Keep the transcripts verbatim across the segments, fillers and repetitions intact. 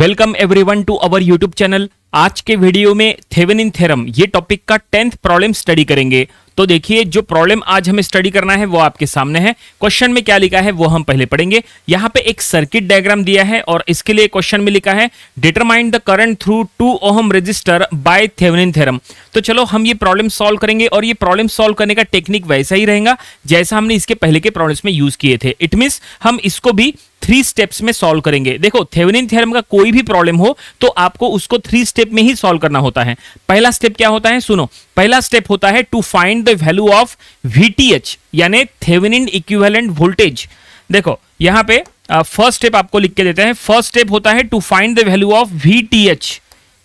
Welcome everyone to our YouTube channel. आज के video में थेवेनिन थ्योरम ये टॉपिक का टेंथ प्रॉब्लम स्टडी करेंगे। तो देखिए जो प्रॉब्लम आज हमें स्टडी करना है वो आपके सामने है। क्वेश्चन में क्या लिखा है वो हम पहले पढ़ेंगे। यहाँ पे एक सर्किट डायग्राम दिया है और इसके लिए क्वेश्चन में लिखा है determine the current through two ohm resistor by Thevenin theorem. तो चलो हम ये प्रॉब्लम सॉल्व करेंगे और ये प्रॉब्लम सॉल्व करने का टेक्निक वैसा ही रहेगा जैसा हमने इसके पहले के प्रॉब्लम्स में यूज किए थे। इट मीन्स हम इसको भी थ्री स्टेप्स में सॉल्व करेंगे। देखो थेवेनिन थ्योरम का कोई भी प्रॉब्लम हो तो आपको उसको थ्री स्टेप में ही सॉल्व करना होता है। पहला स्टेप क्या होता है सुनो, पहला स्टेप होता है to find the value of VTH यानी थेवेनिन इक्विवेलेंट वोल्टेज। देखो यहां पे फर्स्ट स्टेप आपको लिख के देते हैं। फर्स्ट स्टेप होता है to find the value of VTH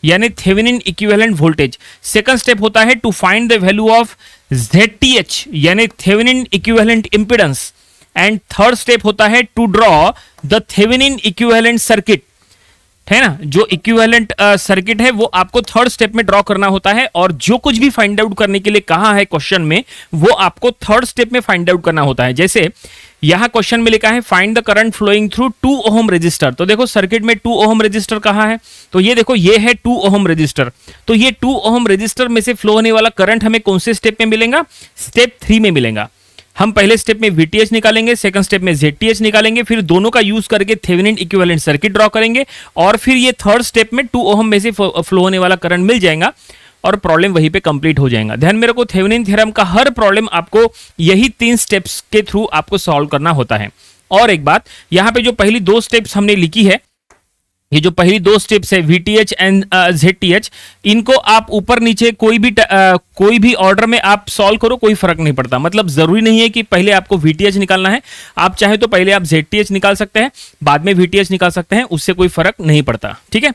यानी Thevenin equivalent voltage. Second step होता है to find the value of ZTH यानी Thevenin equivalent impedance. And third step होता है to draw the Thevenin equivalent circuit, है ना। जो इक्विवेलेंट सर्किट uh, है वो आपको थर्ड स्टेप में ड्रॉ करना होता है और जो कुछ भी फाइंड आउट करने के लिए कहा है क्वेश्चन में वो आपको थर्ड स्टेप में फाइंड आउट करना होता है। जैसे यहाँ क्वेश्चन में लिखा है find the current flowing through two ohm resistor. तो देखो सर्किट में टू ओहम रेजिस्टर कहा है, तो ये देखो ये है टू ओहम रेजिस्टर। तो ये टू ओहम रेजिस्टर में से फ्लो होने वाला करंट हमें कौन से स्टेप में मिलेगा? स्टेप थ्री में मिलेगा। हम पहले स्टेप में वीटीएच निकालेंगे, सेकंड स्टेप में जेडटीएच निकालेंगे, फिर दोनों का यूज करके थेवेनिन इक्विवेलेंट सर्किट ड्रॉ करेंगे और फिर ये थर्ड स्टेप में टू ओहम में से फ्लो होने वाला करंट मिल जाएगा और प्रॉब्लम वहीं पे कंप्लीट हो जाएगा। ध्यान में रखो थेवेनिन थ्योरम का हर प्रॉब्लम आपको यही तीन स्टेप्स के थ्रू आपको सॉल्व करना होता है। और एक बात यहाँ पे जो पहली दो स्टेप्स हमने लिखी है, ये जो पहली दो स्टेप्स है वीटीएच एंड जेडटीएच, इनको आप ऊपर नीचे कोई भी आ, कोई भी ऑर्डर में आप सॉल्व करो, कोई फर्क नहीं पड़ता। मतलब जरूरी नहीं है कि पहले आपको वीटीएच निकालना है, आप चाहे तो पहले आप जेडटीएच निकाल सकते हैं, बाद में वीटीएच निकाल सकते हैं, उससे कोई फर्क नहीं पड़ता। ठीक है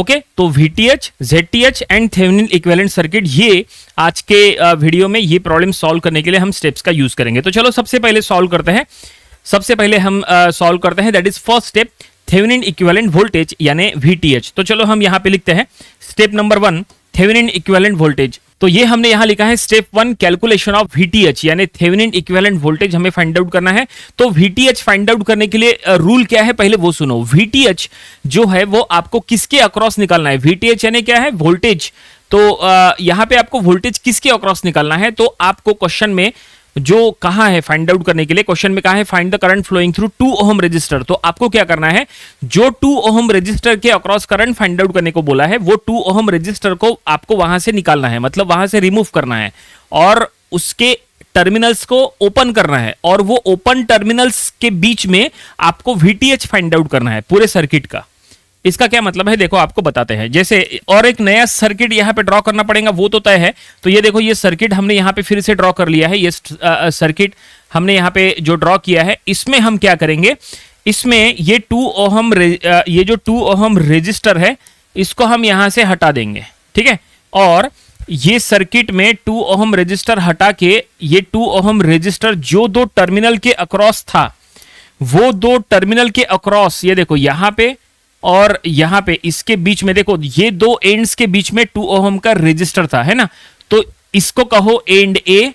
ओके। तो VTH ZTH and Thevenin equivalent circuit ये आज के वीडियो में ये प्रॉब्लम सॉल्व करने के लिए हम स्टेप्स का यूज करेंगे। तो चलो सबसे पहले सॉल्व करते हैं। सबसे पहले हम सॉल्व करते हैं that is first step Thevenin equivalent voltage यानी वीटीएच। तो चलो हम यहाँ पे लिखते हैं step number one Thevenin equivalent voltage. तो ये हमने यहाँ लिखा है step one calculation of VTH यानी थेवेनिन इक्विवेलेंट वोल्टेज हमें फाइंड आउट करना है। तो वीटीएच फाइंड आउट करने के लिए रूल क्या है पहले वो सुनो। वीटीएच जो है वो आपको किसके अक्रॉस निकालना है? वीटीएच यानी क्या है? वोल्टेज। तो यहाँ पे आपको वोल्टेज किसके अक्रॉस निकालना है? तो आपको क्वेश्चन में जो कहा है फाइंड आउट करने के लिए, क्वेश्चन में कहा है find the current flowing through two ohm resistor. तो आपको क्या करना है, जो टू ओहम रेजिस्टर के अक्रॉस करंट फाइंड आउट करने को बोला है वो टू ओहम रेजिस्टर को आपको वहां से निकालना है, मतलब वहां से रिमूव करना है और उसके टर्मिनल्स को ओपन करना है और वो ओपन टर्मिनल्स के बीच में आपको वीटीएच फाइंड आउट करना है पूरे सर्किट का। इसका क्या मतलब है देखो आपको बताते हैं। जैसे और एक नया सर्किट यहाँ पे ड्रॉ करना पड़ेगा वो तो तय है। तो ये देखो ये सर्किट हमने यहाँ पे फिर से ड्रॉ कर लिया है। ये सर्किट हमने यहाँ पे जो ड्रॉ किया है इसमें हम क्या करेंगे, इसमें ये टू ओहम ये जो टू ओहम रेजिस्टर है इसको हम यहाँ से हटा देंगे। ठीक है, और ये सर्किट में टू ओहम रेजिस्टर हटा के ये टू ओहम रेजिस्टर जो दो टर्मिनल के अक्रॉस था वो दो टर्मिनल के अक्रॉस ये देखो यहाँ पे और यहाँ पे इसके बीच में देखो ये दो एंड्स के बीच में टू ओहम का रेजिस्टर था, है ना। तो इसको कहो एंड ए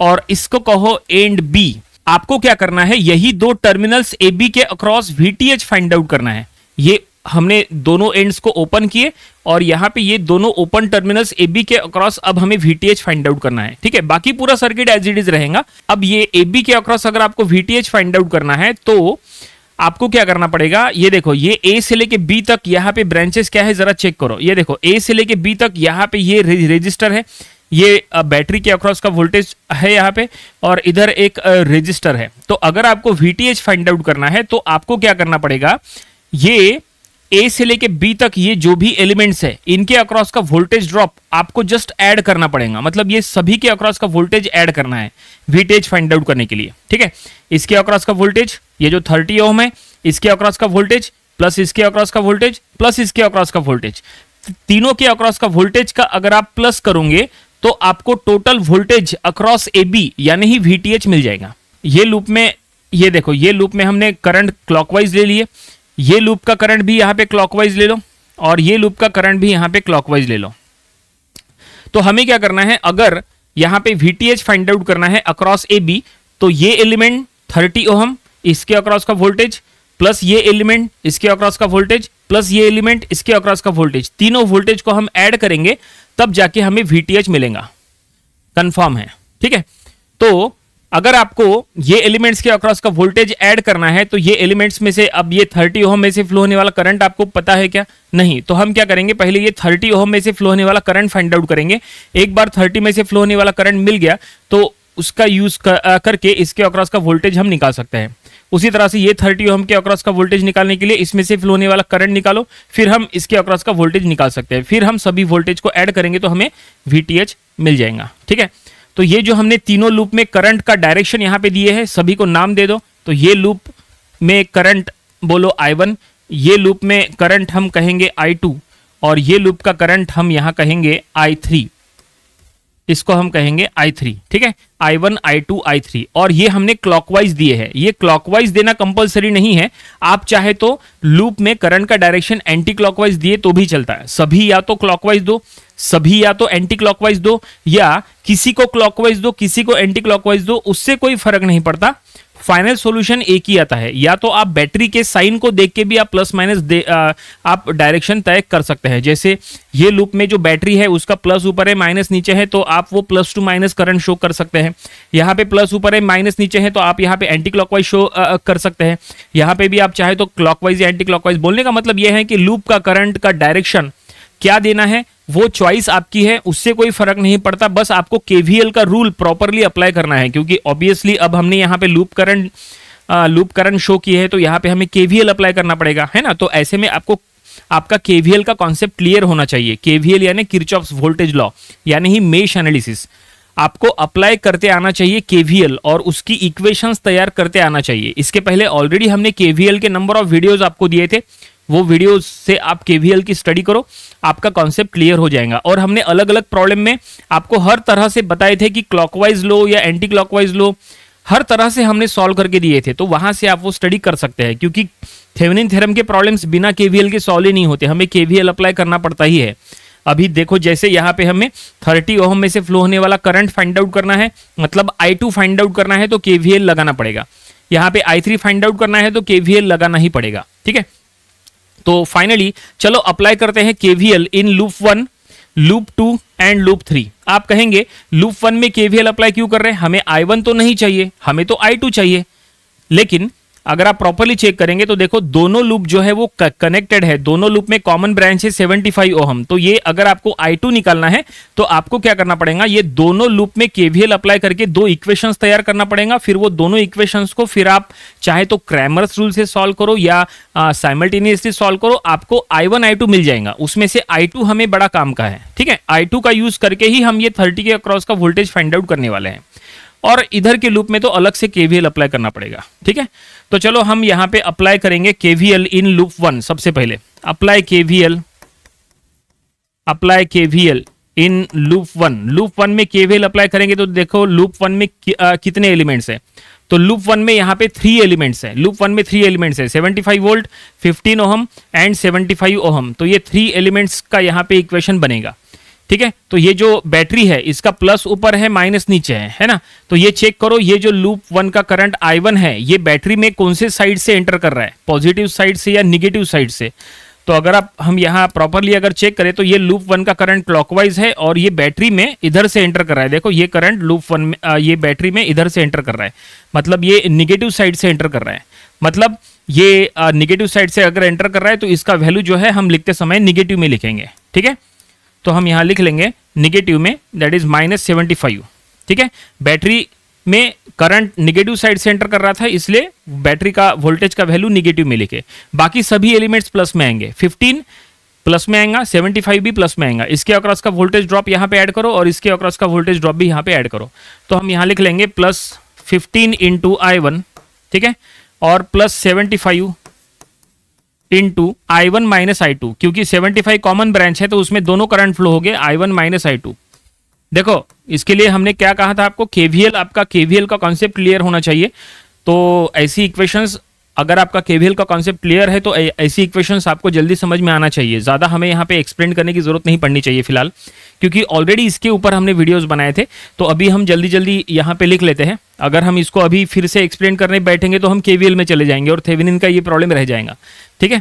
और इसको कहो एंड बी। आपको क्या करना है, यही दो टर्मिनल्स ए बी के अक्रॉस वीटीएच फाइंड आउट करना है। ये हमने दोनों एंड्स को ओपन किए और यहाँ पे ये दोनों ओपन टर्मिनल्स ए बी के अक्रॉस अब हमें वीटीएच फाइंड आउट करना है। ठीक है, बाकी पूरा सर्किट एज इट इज रहेगा। अब ये ए बी के अक्रॉस अगर आपको वीटीएच फाइंड आउट करना है तो आपको क्या करना पड़ेगा, ये देखो ये ए से लेके बी तक यहाँ पे ब्रांचेस क्या है जरा चेक करो। ये देखो ए से लेके बी तक यहाँ पे ये रेजिस्टर है, ये बैटरी के अक्रॉस का वोल्टेज है यहाँ पे और इधर एक रेजिस्टर है। तो अगर आपको वीटीएच फाइंड आउट करना है तो आपको क्या करना पड़ेगा, ये ए से लेके बी तक ये जो भी एलिमेंट्स है इनके अक्रॉस का वोल्टेज ड्रॉप आपको जस्ट ऐड करना पड़ेगा। मतलब ये सभी के अक्रॉस का वोल्टेज ऐड करना है वीटीएच फाइंड आउट करने के लिए। ठीक है, इसके अक्रॉस का वोल्टेज ये जो थर्टी ओम है इसके अक्रॉस का वोल्टेज प्लस इसके अक्रॉस का वोल्टेज प्लस इसके अक्रॉस का वोल्टेज, तीनों के अक्रॉस का वोल्टेज का अगर आप प्लस करोगे तो आपको total voltage across A B यानी ही वीटीएच मिल जाएगा। ये लूप में ये देखो ये लूप में हमने करंट क्लॉकवाइज ले लिए, ये लूप का करंट भी यहाँ पे क्लॉकवाइज ले लो और ये लूप का करंट भी यहाँ पे क्लॉकवाइज ले लो। तो हमें क्या करना है, अगर यहाँ पे वीटीएच फाइंड आउट करना है अक्रॉस ए बी तो ये एलिमेंट थर्टी ओहम, इसके अक्रॉस का वोल्टेज प्लस ये एलिमेंट इसके अक्रॉस का वोल्टेज प्लस ये एलिमेंट इसके अक्रॉस का वोल्टेज, तीनों वोल्टेज को हम ऐड करेंगे तब जाके हमें वीटीएच मिलेगा, कंफर्म है। ठीक है, तो अगर आपको ये एलिमेंट्स के अक्रॉस का वोल्टेज ऐड करना है तो ये एलिमेंट्स में से अब ये थर्टी ओहम में से फ्लो होने वाला करंट आपको पता है क्या? नहीं। तो हम क्या करेंगे, पहले ये थर्टी ओहम में से फ्लो होने वाला करंट फाइंड आउट करेंगे। एक बार थर्टी में से फ्लो होने वाला करंट मिल गया तो उसका यूज कर, करके इसके अक्रॉस का वोल्टेज हम निकाल सकते हैं। उसी तरह से ये थर्टी ओहम के अक्रॉस का वोल्टेज निकालने के लिए इसमें से फ्लो होने वाला करंट निकालो, फिर हम इसके अक्रॉस का वोल्टेज निकाल सकते हैं, फिर हम सभी वोल्टेज को ऐड करेंगे तो हमें वीटीएच मिल जाएगा। ठीक है, तो ये जो हमने तीनों लूप में करंट का डायरेक्शन यहाँ पे दिए हैं, सभी को नाम दे दो। तो ये लूप में करंट बोलो आई वन, ये लूप में करंट हम कहेंगे आई टू, और ये लूप का करंट हम यहाँ कहेंगे आई थ्री, इसको हम कहेंगे आई थ्री। ठीक है, I one, I two, I three, और ये हमने क्लॉकवाइज दिए हैं। ये क्लॉकवाइज देना कंपलसरी नहीं है, आप चाहे तो लूप में करंट का डायरेक्शन एंटी क्लॉकवाइज दिए तो भी चलता है। सभी या तो क्लॉकवाइज दो, सभी या तो एंटी क्लॉकवाइज दो, या किसी को क्लॉकवाइज दो किसी को एंटी क्लॉकवाइज दो, उससे कोई फर्क नहीं पड़ता, फाइनल सॉल्यूशन एक ही आता है। या तो आप बैटरी के साइन को देख के भी आप प्लस माइनस दे आ, आप डायरेक्शन तय कर सकते हैं। जैसे ये लूप में जो बैटरी है उसका प्लस ऊपर है माइनस नीचे है तो आप वो plus to minus current show कर सकते हैं। यहाँ पे प्लस ऊपर है माइनस नीचे है तो आप यहाँ पे एंटी क्लॉकवाइज शो आ, कर सकते हैं। यहाँ पे भी आप चाहे तो क्लॉकवाइज या एंटी क्लॉकवाइज। बोलने का मतलब यह है कि लूप का करंट का डायरेक्शन क्या देना है वो चॉइस आपकी है, उससे कोई फर्क नहीं पड़ता। बस आपको केवीएल का रूल प्रॉपरली अप्लाई करना है, क्योंकि ऑब्वियसली अब हमने यहाँ पे loop current loop current show की है तो यहाँ पे हमें केवीएल अप्लाई करना पड़ेगा, है ना। तो ऐसे में आपको आपका केवीएल का कॉन्सेप्ट क्लियर होना चाहिए। केवीएल यानी किर्चॉफ्स वोल्टेज लॉ, यानी ही मेश एनालिसिस आपको अप्लाई करते आना चाहिए केवीएल, और उसकी इक्वेशंस तैयार करते आना चाहिए। इसके पहले ऑलरेडी हमने केवीएल के नंबर ऑफ वीडियोज आपको दिए थे, वो वीडियोस से आप केवीएल की स्टडी करो, आपका कॉन्सेप्ट क्लियर हो जाएगा। और हमने अलग अलग प्रॉब्लम में आपको हर तरह से बताए थे कि क्लॉकवाइज लो या एंटी क्लॉकवाइज लो, हर तरह से हमने सॉल्व करके दिए थे, तो वहां से आप वो स्टडी कर सकते हैं। क्योंकि थेवेनिन थ्योरम के प्रॉब्लम्स बिना केवीएल के सॉल्व ही नहीं होते, हमें केवीएल अप्लाई करना पड़ता ही है। अभी देखो, जैसे यहाँ पे हमें थर्टी ओहम में से फ्लो होने वाला करंट फाइंड आउट करना है, मतलब आई टू फाइंड आउट करना है तो केवीएल लगाना पड़ेगा। यहाँ पे आई थ्री फाइंड आउट करना है तो केवीएल लगाना ही पड़ेगा। ठीक है, तो फाइनली चलो अप्लाई करते हैं KVL in loop one, loop two and loop three. आप कहेंगे लूप वन में केवीएल अप्लाई क्यों कर रहे हैं, हमें आई वन तो नहीं चाहिए, हमें तो आई टू चाहिए। लेकिन अगर आप प्रॉपरली चेक करेंगे तो देखो दोनों लूप जो है वो कनेक्टेड है, दोनों लूप में कॉमन ब्रांच है सेवेंटी फाइव ओहम। तो ये अगर आपको आई टू निकालना है तो आपको क्या करना पड़ेगा, ये दोनों लूप में केवीएल अप्लाई करके दो इक्वेशंस तैयार करना पड़ेगा। फिर वो दोनों इक्वेशंस को फिर आप चाहे तो क्रैमर्स रूल से सॉल्व करो या साइमल्टेनियसली सॉल्व करो, आपको आई वन आई टू मिल जाएगा। उसमें से आई टू हमें बड़ा काम का है। ठीक है, आई टू का यूज करके ही हम ये थर्टी के अक्रॉस का वोल्टेज फाइंड आउट करने वाले हैं, और इधर के लूप में तो अलग से केवीएल अप्लाई करना पड़ेगा। ठीक है, तो चलो हम यहाँ पे अप्लाई करेंगे केवीएल इन लूप वन। सबसे पहले apply KVL apply KVL in loop one. Loop one में केवीएल अप्लाई करेंगे तो देखो लूप वन में कि, आ, कितने एलिमेंट्स है, तो लूप वन में यहाँ पे थ्री एलिमेंट्स है। लूप वन में थ्री एलिमेंट्स है, seventy five volt, fifteen ohm and seventy five ohm. तो ये थ्री एलिमेंट्स का यहाँ पे इक्वेशन बनेगा। ठीक है, तो ये जो बैटरी है इसका प्लस ऊपर है माइनस नीचे है, है ना। तो ये चेक करो, ये जो लूप वन का करंट आई वन है ये बैटरी में कौन से साइड से एंटर कर रहा है, पॉजिटिव साइड से या निगेटिव साइड से। तो अगर आप हम यहाँ प्रॉपरली अगर चेक करें तो ये लूप वन का करंट क्लॉकवाइज है और ये बैटरी में इधर से एंटर कर रहा है। देखो ये करंट लूप वन में ये बैटरी में इधर से एंटर कर रहा है, मतलब ये निगेटिव साइड से एंटर कर रहा है। मतलब ये निगेटिव साइड से अगर एंटर कर रहा है तो इसका वैल्यू जो है हम लिखते समय निगेटिव में लिखेंगे। ठीक है, तो हम यहाँ लिख लेंगे निगेटिव में, that is minus seventy five. ठीक है, बैटरी में करंट निगेटिव साइड से एंटर कर रहा था इसलिए बैटरी का वोल्टेज का वैल्यू निगेटिव में लिखे। बाकी सभी एलिमेंट्स प्लस में आएंगे, फिफ्टीन प्लस में आएगा, सेवेंटी फाइव भी प्लस में आएगा। इसके अक्रॉस का वोल्टेज ड्रॉप यहाँ पे ऐड करो और इसके अक्रॉस का वोल्टेज ड्रॉप भी यहाँ पे ऐड करो। तो हम यहाँ लिख लेंगे plus fifteen into I one, ठीक है, और plus seventy five into I one minus I two, क्योंकि सेवेंटी फाइव कॉमन ब्रांच है तो उसमें दोनों करंट फ्लो हो गए, I one minus I two. देखो इसके लिए हमने क्या कहा था आपको, केवीएल, आपका केवीएल का कॉन्सेप्ट क्लियर होना चाहिए। तो ऐसी इक्वेशंस अगर आपका केवीएल का कॉन्सेप्ट क्लियर है तो ऐसी इक्वेशंस आपको जल्दी समझ में आना चाहिए, ज़्यादा हमें यहाँ पे एक्सप्लेन करने की ज़रूरत नहीं पड़नी चाहिए फिलहाल, क्योंकि ऑलरेडी इसके ऊपर हमने वीडियोस बनाए थे। तो अभी हम जल्दी जल्दी यहाँ पे लिख लेते हैं, अगर हम इसको अभी फिर से एक्सप्लेन करने बैठेंगे तो हम केवीएल में चले जाएंगे और थेवेनिन का ये प्रॉब्लम रह जाएगा, ठीक है।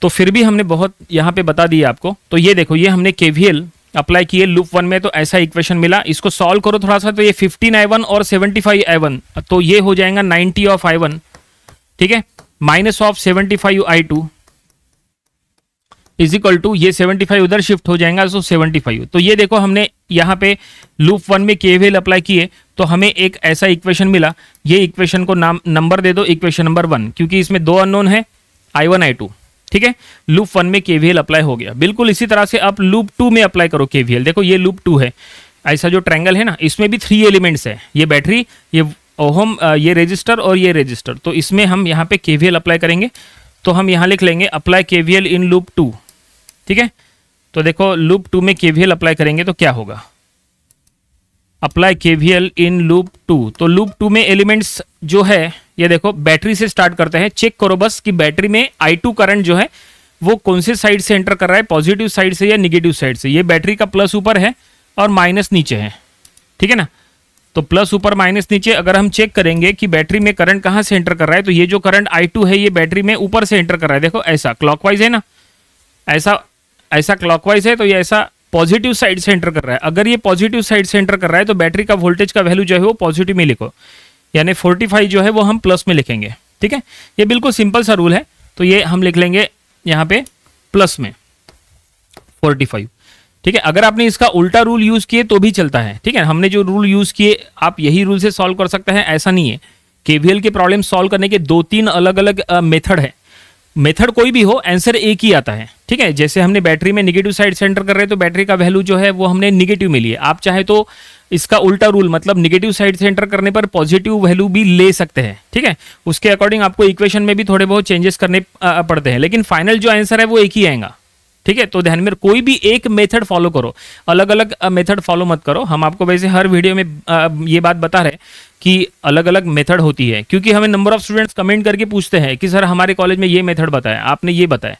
तो फिर भी हमने बहुत यहाँ पर बता दिया आपको। तो ये देखो, ये हमने केवीएल अप्लाई किए लूप वन में तो ऐसा इक्वेशन मिला, इसको सॉल्व करो थोड़ा सा तो ये फिफ्टीन आई वन और सेवेंटी फाइव आई वन, तो ये हो जाएगा नाइन्टी ऑफ आई वन, ठीक है, minus of seventy five I two is equal to ये सेवेंटी फाइव उधर शिफ्ट हो जाएगा तो सेवेंटी फाइव। तो ये देखो हमने यहाँ पे लूप वन में केवीएल अप्लाई किए तो हमें एक ऐसा इक्वेशन मिला। ये इक्वेशन को नाम नंबर दे दो, इक्वेशन नंबर वन, क्योंकि इसमें दो अननोन है आई वन आई टू, ठीक है। लूप वन में केवीएल अप्लाई हो गया। बिल्कुल इसी तरह से आप लूप टू में अप्लाई करो केवीएल। देखो ये लूप टू है, ऐसा जो ट्रायंगल है ना इसमें भी थ्री एलिमेंट्स है, ये बैटरी, ये ओहम, ये रेजिस्टर और ये रेजिस्टर। तो इसमें हम यहाँ पे केवीएल अप्लाई करेंगे, तो हम यहाँ लिख लेंगे apply KVL in loop two, ठीक है। तो देखो लूप टू में केवीएल अप्लाई करेंगे तो क्या होगा, apply KVL in loop two. तो लूप टू में एलिमेंट्स जो है, ये देखो बैटरी से स्टार्ट करते हैं, चेक करो बस कि बैटरी में आई टू करंट जो है वो कौन से साइड से एंटर कर रहा है, पॉजिटिव साइड से या निगेटिव साइड से। ये बैटरी का प्लस ऊपर है और माइनस नीचे है, ठीक है ना। तो प्लस ऊपर माइनस नीचे, अगर हम चेक करेंगे कि बैटरी में करंट कहाँ से एंटर कर रहा है तो ये जो करंट आई टू है ये बैटरी में ऊपर से एंटर कर रहा है। देखो ऐसा क्लॉकवाइज है ना, ऐसा ऐसा क्लॉकवाइज है तो ये ऐसा पॉजिटिव साइड से एंटर कर रहा है। अगर ये पॉजिटिव साइड से एंटर कर रहा है तो बैटरी का वोल्टेज का वैल्यू जो है वो पॉजिटिव में लिखो, यानी फोर्टी फाइव जो है वो हम प्लस में लिखेंगे, ठीक है। ये बिल्कुल सिंपल सा रूल है। तो ये हम लिख लेंगे यहाँ पे प्लस में फोर्टी फाइव, ठीक है। अगर आपने इसका उल्टा रूल यूज़ किए तो भी चलता है, ठीक है। हमने जो रूल यूज़ किए आप यही रूल से सॉल्व कर सकते हैं, ऐसा नहीं है। केवीएल के प्रॉब्लम सॉल्व करने के दो तीन अलग अलग मेथड है, मेथड कोई भी हो आंसर एक ही आता है, ठीक है। जैसे हमने बैटरी में निगेटिव साइड से एंटर कर रहे हैं तो बैटरी का वैल्यू जो है वो हमने निगेटिव में लिया। आप चाहे तो इसका उल्टा रूल, मतलब निगेटिव साइड से एंटर करने पर पॉजिटिव वैल्यू भी ले सकते हैं, ठीक है। उसके अकॉर्डिंग आपको इक्वेशन में भी थोड़े बहुत चेंजेस करने पड़ते हैं, लेकिन फाइनल जो आंसर है वो एक ही आएगा, ठीक है। तो ध्यान में कोई भी एक मेथड फॉलो करो, अलग अलग मेथड फॉलो मत करो। हम आपको वैसे हर वीडियो में ये बात बता रहे हैं कि अलग अलग मेथड होती है, क्योंकि हमें नंबर ऑफ स्टूडेंट्स कमेंट करके पूछते हैं कि सर हमारे कॉलेज में ये मेथड बताया, आपने ये बताया।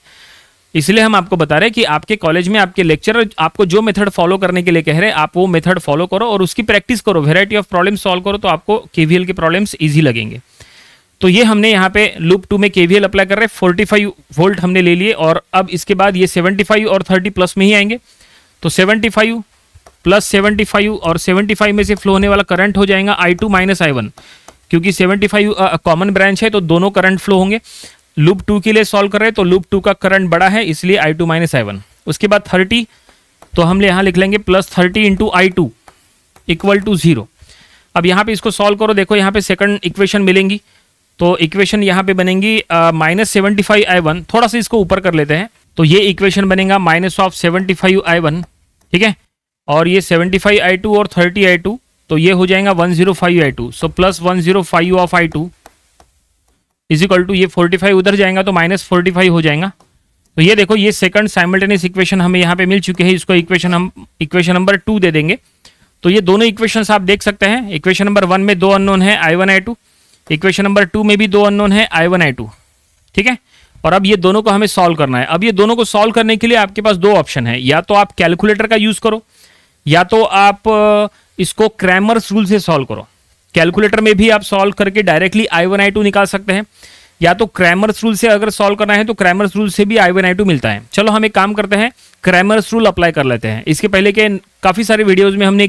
इसलिए हम आपको बता रहे हैं कि आपके कॉलेज में आपके लेक्चरर आपको जो मेथड फॉलो करने के लिए कह रहे हैं आप वो मेथड फॉलो करो और उसकी प्रैक्टिस करो, वेराइटी ऑफ प्रॉब्लम सॉल्व करो, तो आपको केवीएल के प्रॉब्लम्स ईजी लगेंगे। तो ये हमने यहाँ पे लूप टू में केवीएल अप्लाई कर रहे हैं, फोर्टी फाइव वोल्ट हमने ले लिए और अब इसके बाद ये सेवेंटी फाइव और थर्टी प्लस में ही आएंगे, तो seventy five plus seventy five और सेवेंटी फाइव में से फ्लो होने वाला करंट हो जाएगा I two minus I one, क्योंकि सेवेंटी फाइव कॉमन ब्रांच है तो दोनों करंट फ्लो होंगे। लूप टू के लिए सॉल्व कर रहे हैं तो लूप टू का करंट बड़ा है इसलिए I two minus I one. उसके बाद थर्टी, तो हम यहाँ लिख लेंगे plus thirty into I two equal to zero. अब यहाँ पर इसको सॉल्व करो, देखो यहाँ पर सेकेंड इक्वेशन मिलेंगी, तो इक्वेशन यहाँ पे बनेंगी minus seventy five I one, थोड़ा सा इसको ऊपर कर लेते हैं, तो ये इक्वेशन बनेगा minus of seventy five I one, ठीक है। और ये सेवेंटी फाइव आई टू और थर्टी आई टू, तो ये हो जाएगा one zero five I two, so plus one zero five of I two is equal to ये फोर्टी फाइव उधर जाएगा तो माइनस फोर्टी फाइव हो जाएगा। तो ये देखो ये सेकंड साइमल्टेनियस इक्वेशन हमें यहाँ पे मिल चुके हैं, इसको इक्वेशन हम इक्वेशन नंबर टू दे देंगे। तो ये दोनों इक्वेशंस आप देख सकते हैं, इक्वेशन नंबर वन में दो अननोन है I one I two, equation number two में भी दो अननोन है आई वन आई टू, ठीक है। और अब ये दोनों को हमें सॉल्व करना है। अब ये दोनों को सॉल्व करने के लिए आपके पास दो ऑप्शन है, या तो आप कैलकुलेटर का यूज़ करो या तो आप इसको क्रैमर्स रूल से सॉल्व करो। कैलकुलेटर में भी आप सॉल्व करके directly I one I two निकाल सकते हैं, या तो क्रैमर्स रूल से अगर सॉल्व करना है तो क्रैमर्स रूल से भी आई वन आई टू मिलता है। चलो हम एक काम करते हैं, क्रैमर्स रूल अप्लाई कर लेते हैं। इसके पहले के काफ़ी सारे वीडियोज़ में हमने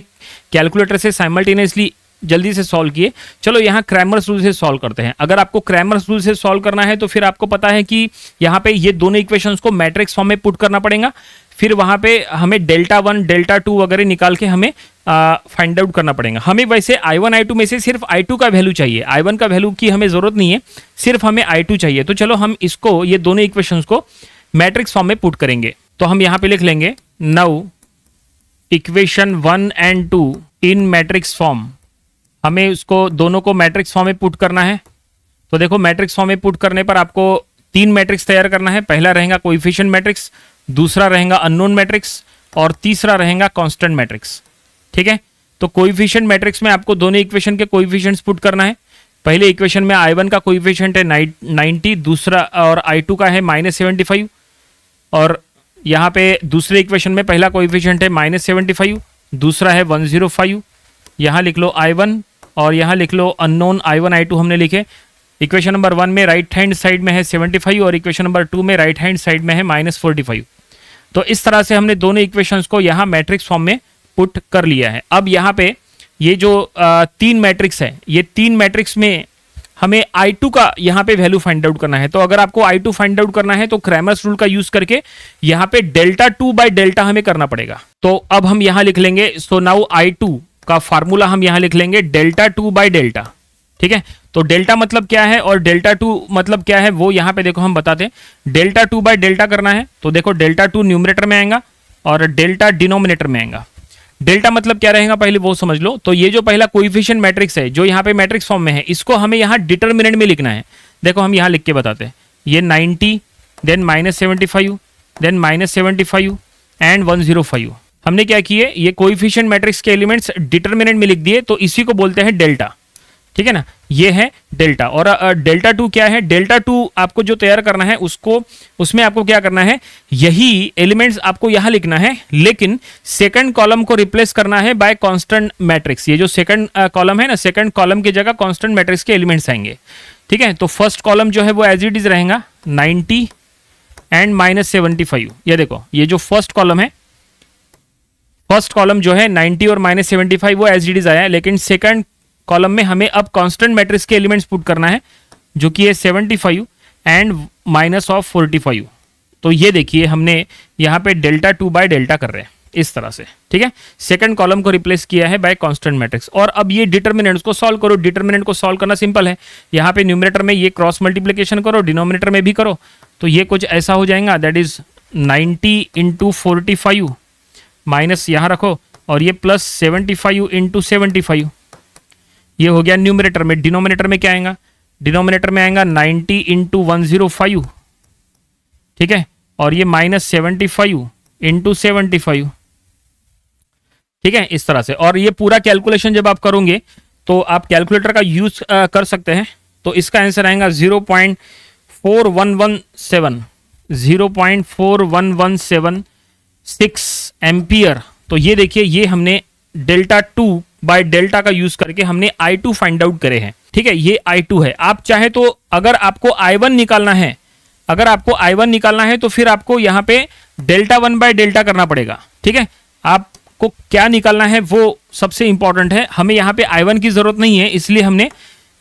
कैलकुलेटर से साइमल्टेनियसली जल्दी से सॉल्व किए, चलो यहाँ क्रैमर्स रूल से सॉल्व करते हैं। अगर आपको क्रैमर्स रूल से सॉल्व करना है तो फिर आपको पता है कि यहाँ पे ये दोनों इक्वेशंस को मैट्रिक्स फॉर्म में पुट करना पड़ेगा, फिर वहाँ पे हमें डेल्टा वन डेल्टा टू वगैरह निकाल के हमें फाइंड आउट करना पड़ेगा। हमें वैसे आई वन आई टू में से सिर्फ आई टू का वैल्यू चाहिए, आई वन का वैल्यू की हमें ज़रूरत नहीं है, सिर्फ हमें आई टू चाहिए। तो चलो हम इसको ये दोनों इक्वेशंस को मैट्रिक्स फॉर्म में पुट करेंगे। तो हम यहाँ पे लिख लेंगे now equation one and two in matrix form, हमें उसको दोनों को मैट्रिक्स फॉर्म में पुट करना है। तो देखो मैट्रिक्स फॉर्म में पुट करने पर आपको तीन मैट्रिक्स तैयार करना है, पहला रहेगा कोएफिशिएंट मैट्रिक्स, दूसरा रहेगा अननोन मैट्रिक्स और तीसरा रहेगा कांस्टेंट मैट्रिक्स, ठीक है। तो कोएफिशिएंट मैट्रिक्स में आपको दोनों इक्वेशन के कोएफिशिएंट्स पुट करना है, पहले इक्वेशन में आई वन का कोएफिशिएंट है नाइन्टी, दूसरा और आई टू का है माइनस सेवेंटी फाइव और यहाँ पे दूसरे इक्वेशन में पहला कोएफिशिएंट है माइनस सेवेंटी फाइव, दूसरा है वन जीरो फाइव। यहाँ लिख लो आई वन और यहाँ लिख लो unknown I one I two हमने लिखे। इक्वेशन नंबर वन में राइट हैंड साइड में है सेवेंटी फाइव और इक्वेशन नंबर टू में राइट हैंड साइड में है माइनस फोर्टी फाइव। तो इस तरह से हमने दोनों इक्वेशंस को यहाँ मैट्रिक्स फॉर्म में पुट कर लिया है। अब यहाँ पे ये जो आ, तीन मैट्रिक्स है, ये तीन मैट्रिक्स में हमें आई टू का यहाँ पे वैल्यू फाइंड आउट करना है। तो अगर आपको आई टू फाइंड आउट करना है तो क्रैमर्स रूल का यूज करके यहाँ पे डेल्टा टू बाई डेल्टा हमें करना पड़ेगा। तो अब हम यहाँ लिख लेंगे, सो नाउ आई टू का फार्मूला हम यहाँ लिख लेंगे डेल्टा टू बाई डेल्टा। ठीक है, तो डेल्टा मतलब क्या है और डेल्टा टू मतलब क्या है वो यहाँ पे देखो हम बताते हैं। डेल्टा टू बाई डेल्टा करना है तो देखो डेल्टा टू न्यूमरेटर में आएगा और डेल्टा डिनोमिनेटर में आएगा। डेल्टा मतलब क्या रहेगा पहले वो समझ लो। तो ये जो पहला कोएफिशिएंट मैट्रिक्स है जो यहाँ पे मैट्रिक्स फॉर्म में है, इसको हमें यहाँ डिटर्मिनेंट में लिखना है। देखो हम यहाँ लिख के बताते हैं, ये ninety then minus seventy five then minus seventy five and one zero five. हमने क्या किए, ये कोएफिशिएंट मैट्रिक्स के एलिमेंट्स डिटर्मिनेंट में लिख दिए, तो इसी को बोलते हैं डेल्टा। ठीक है ना, ये है डेल्टा। और डेल्टा टू क्या है, डेल्टा टू आपको जो तैयार करना है उसको, उसमें आपको क्या करना है, यही एलिमेंट्स आपको यहाँ लिखना है, लेकिन सेकंड कॉलम को रिप्लेस करना है बाय कांस्टेंट मैट्रिक्स। ये जो सेकंड कॉलम है ना, सेकंड कॉलम की जगह कांस्टेंट मैट्रिक्स के एलिमेंट्स आएंगे। ठीक है, तो फर्स्ट कॉलम जो है वो एज इट इज रहेगा ninety and minus seventy five. ये देखो ये जो फर्स्ट कॉलम है, फर्स्ट कॉलम जो है नाइन्टी और माइनस सेवेंटी फाइव वो एज इट इज आया है, लेकिन सेकंड कॉलम में हमें अब कांस्टेंट मैट्रिक्स के एलिमेंट्स पुट करना है जो कि है seventy five and minus of forty five. तो ये देखिए हमने यहाँ पे डेल्टा टू बाय डेल्टा कर रहे हैं इस तरह से। ठीक है, सेकंड कॉलम को रिप्लेस किया है बाय कांस्टेंट मैट्रिक्स। और अब ये डिटर्मिनेंट्स को सॉल्व करो। डिटर्मिनेंट को सॉल्व करना सिंपल है, यहाँ पे न्यूमरेटर में ये क्रॉस मल्टीप्लीकेशन करो, डिनोमिनेटर में भी करो। तो ये कुछ ऐसा हो जाएगा, that is ninety into forty five minus यहाँ रखो और ये plus seventy five into seventy five. ये हो गया न्यूमरेटर में। डिनोमिनेटर में क्या आएगा, डिनोमिनेटर में आएगा ninety into one zero five. ठीक है, और ये minus seventy five into seventy five. ठीक है, इस तरह से। और ये पूरा कैलकुलेशन जब आप करोगे तो आप कैलकुलेटर का यूज कर सकते हैं। तो इसका आंसर आएगा zero point four one one seven, zero point four one one seven six ampere. तो ये देखिए, ये हमने डेल्टा टू बाय डेल्टा का यूज करके हमने आई टू फाइंड आउट करे हैं। ठीक है, ये आई टू है। आप चाहे तो अगर आपको आई वन निकालना है, अगर आपको आई वन निकालना है तो फिर आपको यहाँ पे डेल्टा वन बाय डेल्टा करना पड़ेगा। ठीक है, आपको क्या निकालना है वो सबसे इंपॉर्टेंट है। हमें यहाँ पे आई वन की जरूरत नहीं है, इसलिए हमने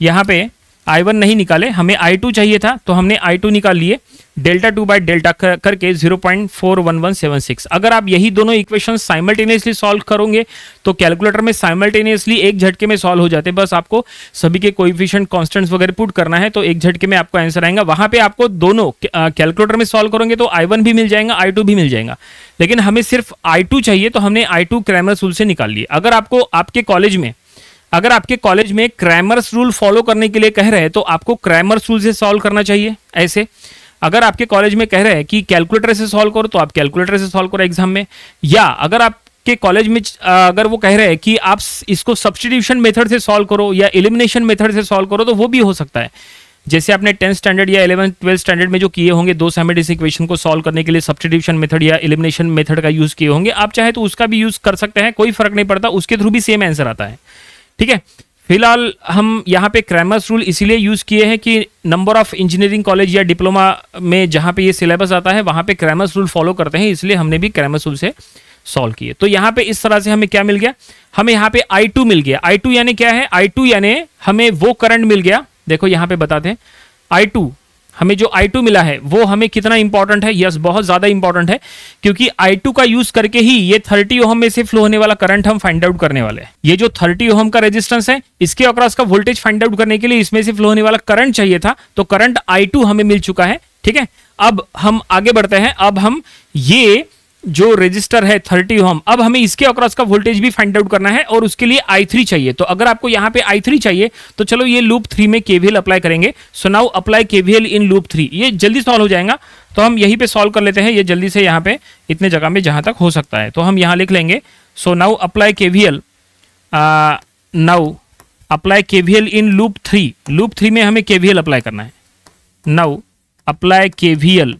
यहाँ पे आई वन नहीं निकाले, हमें आई टू चाहिए था तो हमने आई टू निकाल लिए डेल्टा टू बाई डेल्टा करके zero point four one one seven six. अगर आप यही दोनों इक्वेशन साइमल्टेनियसली सॉल्व करोगे तो कैलकुलेटर में साइमल्टेनियसली एक झटके में सॉल्व हो जाते। बस आपको सभी के कोएफिशिएंट कांस्टेंट्स वगैरह पुट करना है तो एक झटके में आपको आंसर आएगा। वहां पे आपको दोनों कैलकुलेटर में सॉल्व करोगे तो आई वन भी मिल जाएगा, आई टू भी मिल जाएगा, लेकिन हमें सिर्फ आई टू चाहिए तो हमने आई टू क्रैमर्स रूल से निकाल लिए। अगर आपको आपके कॉलेज में अगर आपके कॉलेज में क्रैमर्स रूल फॉलो करने के लिए कह रहे हैं तो आपको क्रैमर्स रूल से सॉल्व करना चाहिए ऐसे। अगर आपके कॉलेज में कह रहे हैं कि कैलकुलेटर से सॉल्व करो तो आप कैलकुलेटर से सॉल्व करो एग्जाम में। या अगर आपके कॉलेज में अगर वो कह रहे हैं कि आप इसको सब्स्टिट्यूशन मेथड से सॉल्व करो या एलिमिनेशन मेथड से सॉल्व करो तो वो भी हो सकता है। जैसे आपने टेंथ स्टैंडर्ड या इलेवंथ ट्वेल्थ स्टैंडर्ड में जो किए होंगे, दो साइमल्टेनियस इक्वेशन को सॉल्व करने के लिए सब्स्टिट्यूशन मेथड या एलिमिनेशन मेथड का यूज किए होंगे, आप चाहे तो उसका भी यूज कर सकते हैं, कोई फर्क नहीं पड़ता, उसके थ्रू भी सेम आंसर आता है। ठीक है, फिलहाल हम यहाँ पे क्रैमर्स रूल इसीलिए यूज़ किए हैं कि नंबर ऑफ इंजीनियरिंग कॉलेज या डिप्लोमा में जहाँ पे ये सिलेबस आता है वहाँ पे क्रैमर्स रूल फॉलो करते हैं, इसलिए हमने भी क्रैमर्स रूल से सॉल्व किए। तो यहाँ पे इस तरह से हमें क्या मिल गया, हमें यहाँ पे आई टू मिल गया। आई टू यानी क्या है, आई टू यानी हमें वो करंट मिल गया। देखो यहाँ पे बताते हैं, आई टू हमें जो आई टू मिला है वो हमें कितना इंपॉर्टेंट है। यस, बहुत ज़्यादा इंपॉर्टेंट है, क्योंकि आई टू का यूज करके ही ये थर्टी ओहम में से फ्लो होने वाला करंट हम फाइंड आउट करने वाले हैं। ये जो थर्टी ओहम का रेजिस्टेंस है इसके अक्रॉस का वोल्टेज फाइंड आउट करने के लिए इसमें से फ्लो होने वाला करंट चाहिए था, तो करंट आई टू हमें मिल चुका है। ठीक है, अब हम आगे बढ़ते हैं। अब हम ये जो रजिस्टर है थर्टी ओहम, अब हमें इसके अक्रॉस का वोल्टेज भी फाइंड आउट करना है और उसके लिए आई थ्री चाहिए। तो अगर आपको यहाँ पे आई थ्री चाहिए तो चलो ये लूप थ्री में केवीएल अप्लाई करेंगे। So now apply KVL in loop three, ये जल्दी सॉल्व हो जाएगा तो हम यहीं पे सॉल्व कर लेते हैं। ये जल्दी से यहाँ पे इतने जगह में जहाँ तक हो सकता है तो हम यहाँ लिख लेंगे। So now apply KVL, now apply KVL in loop three, loop three में हमें केवीएल अप्लाई करना है। Now apply KVL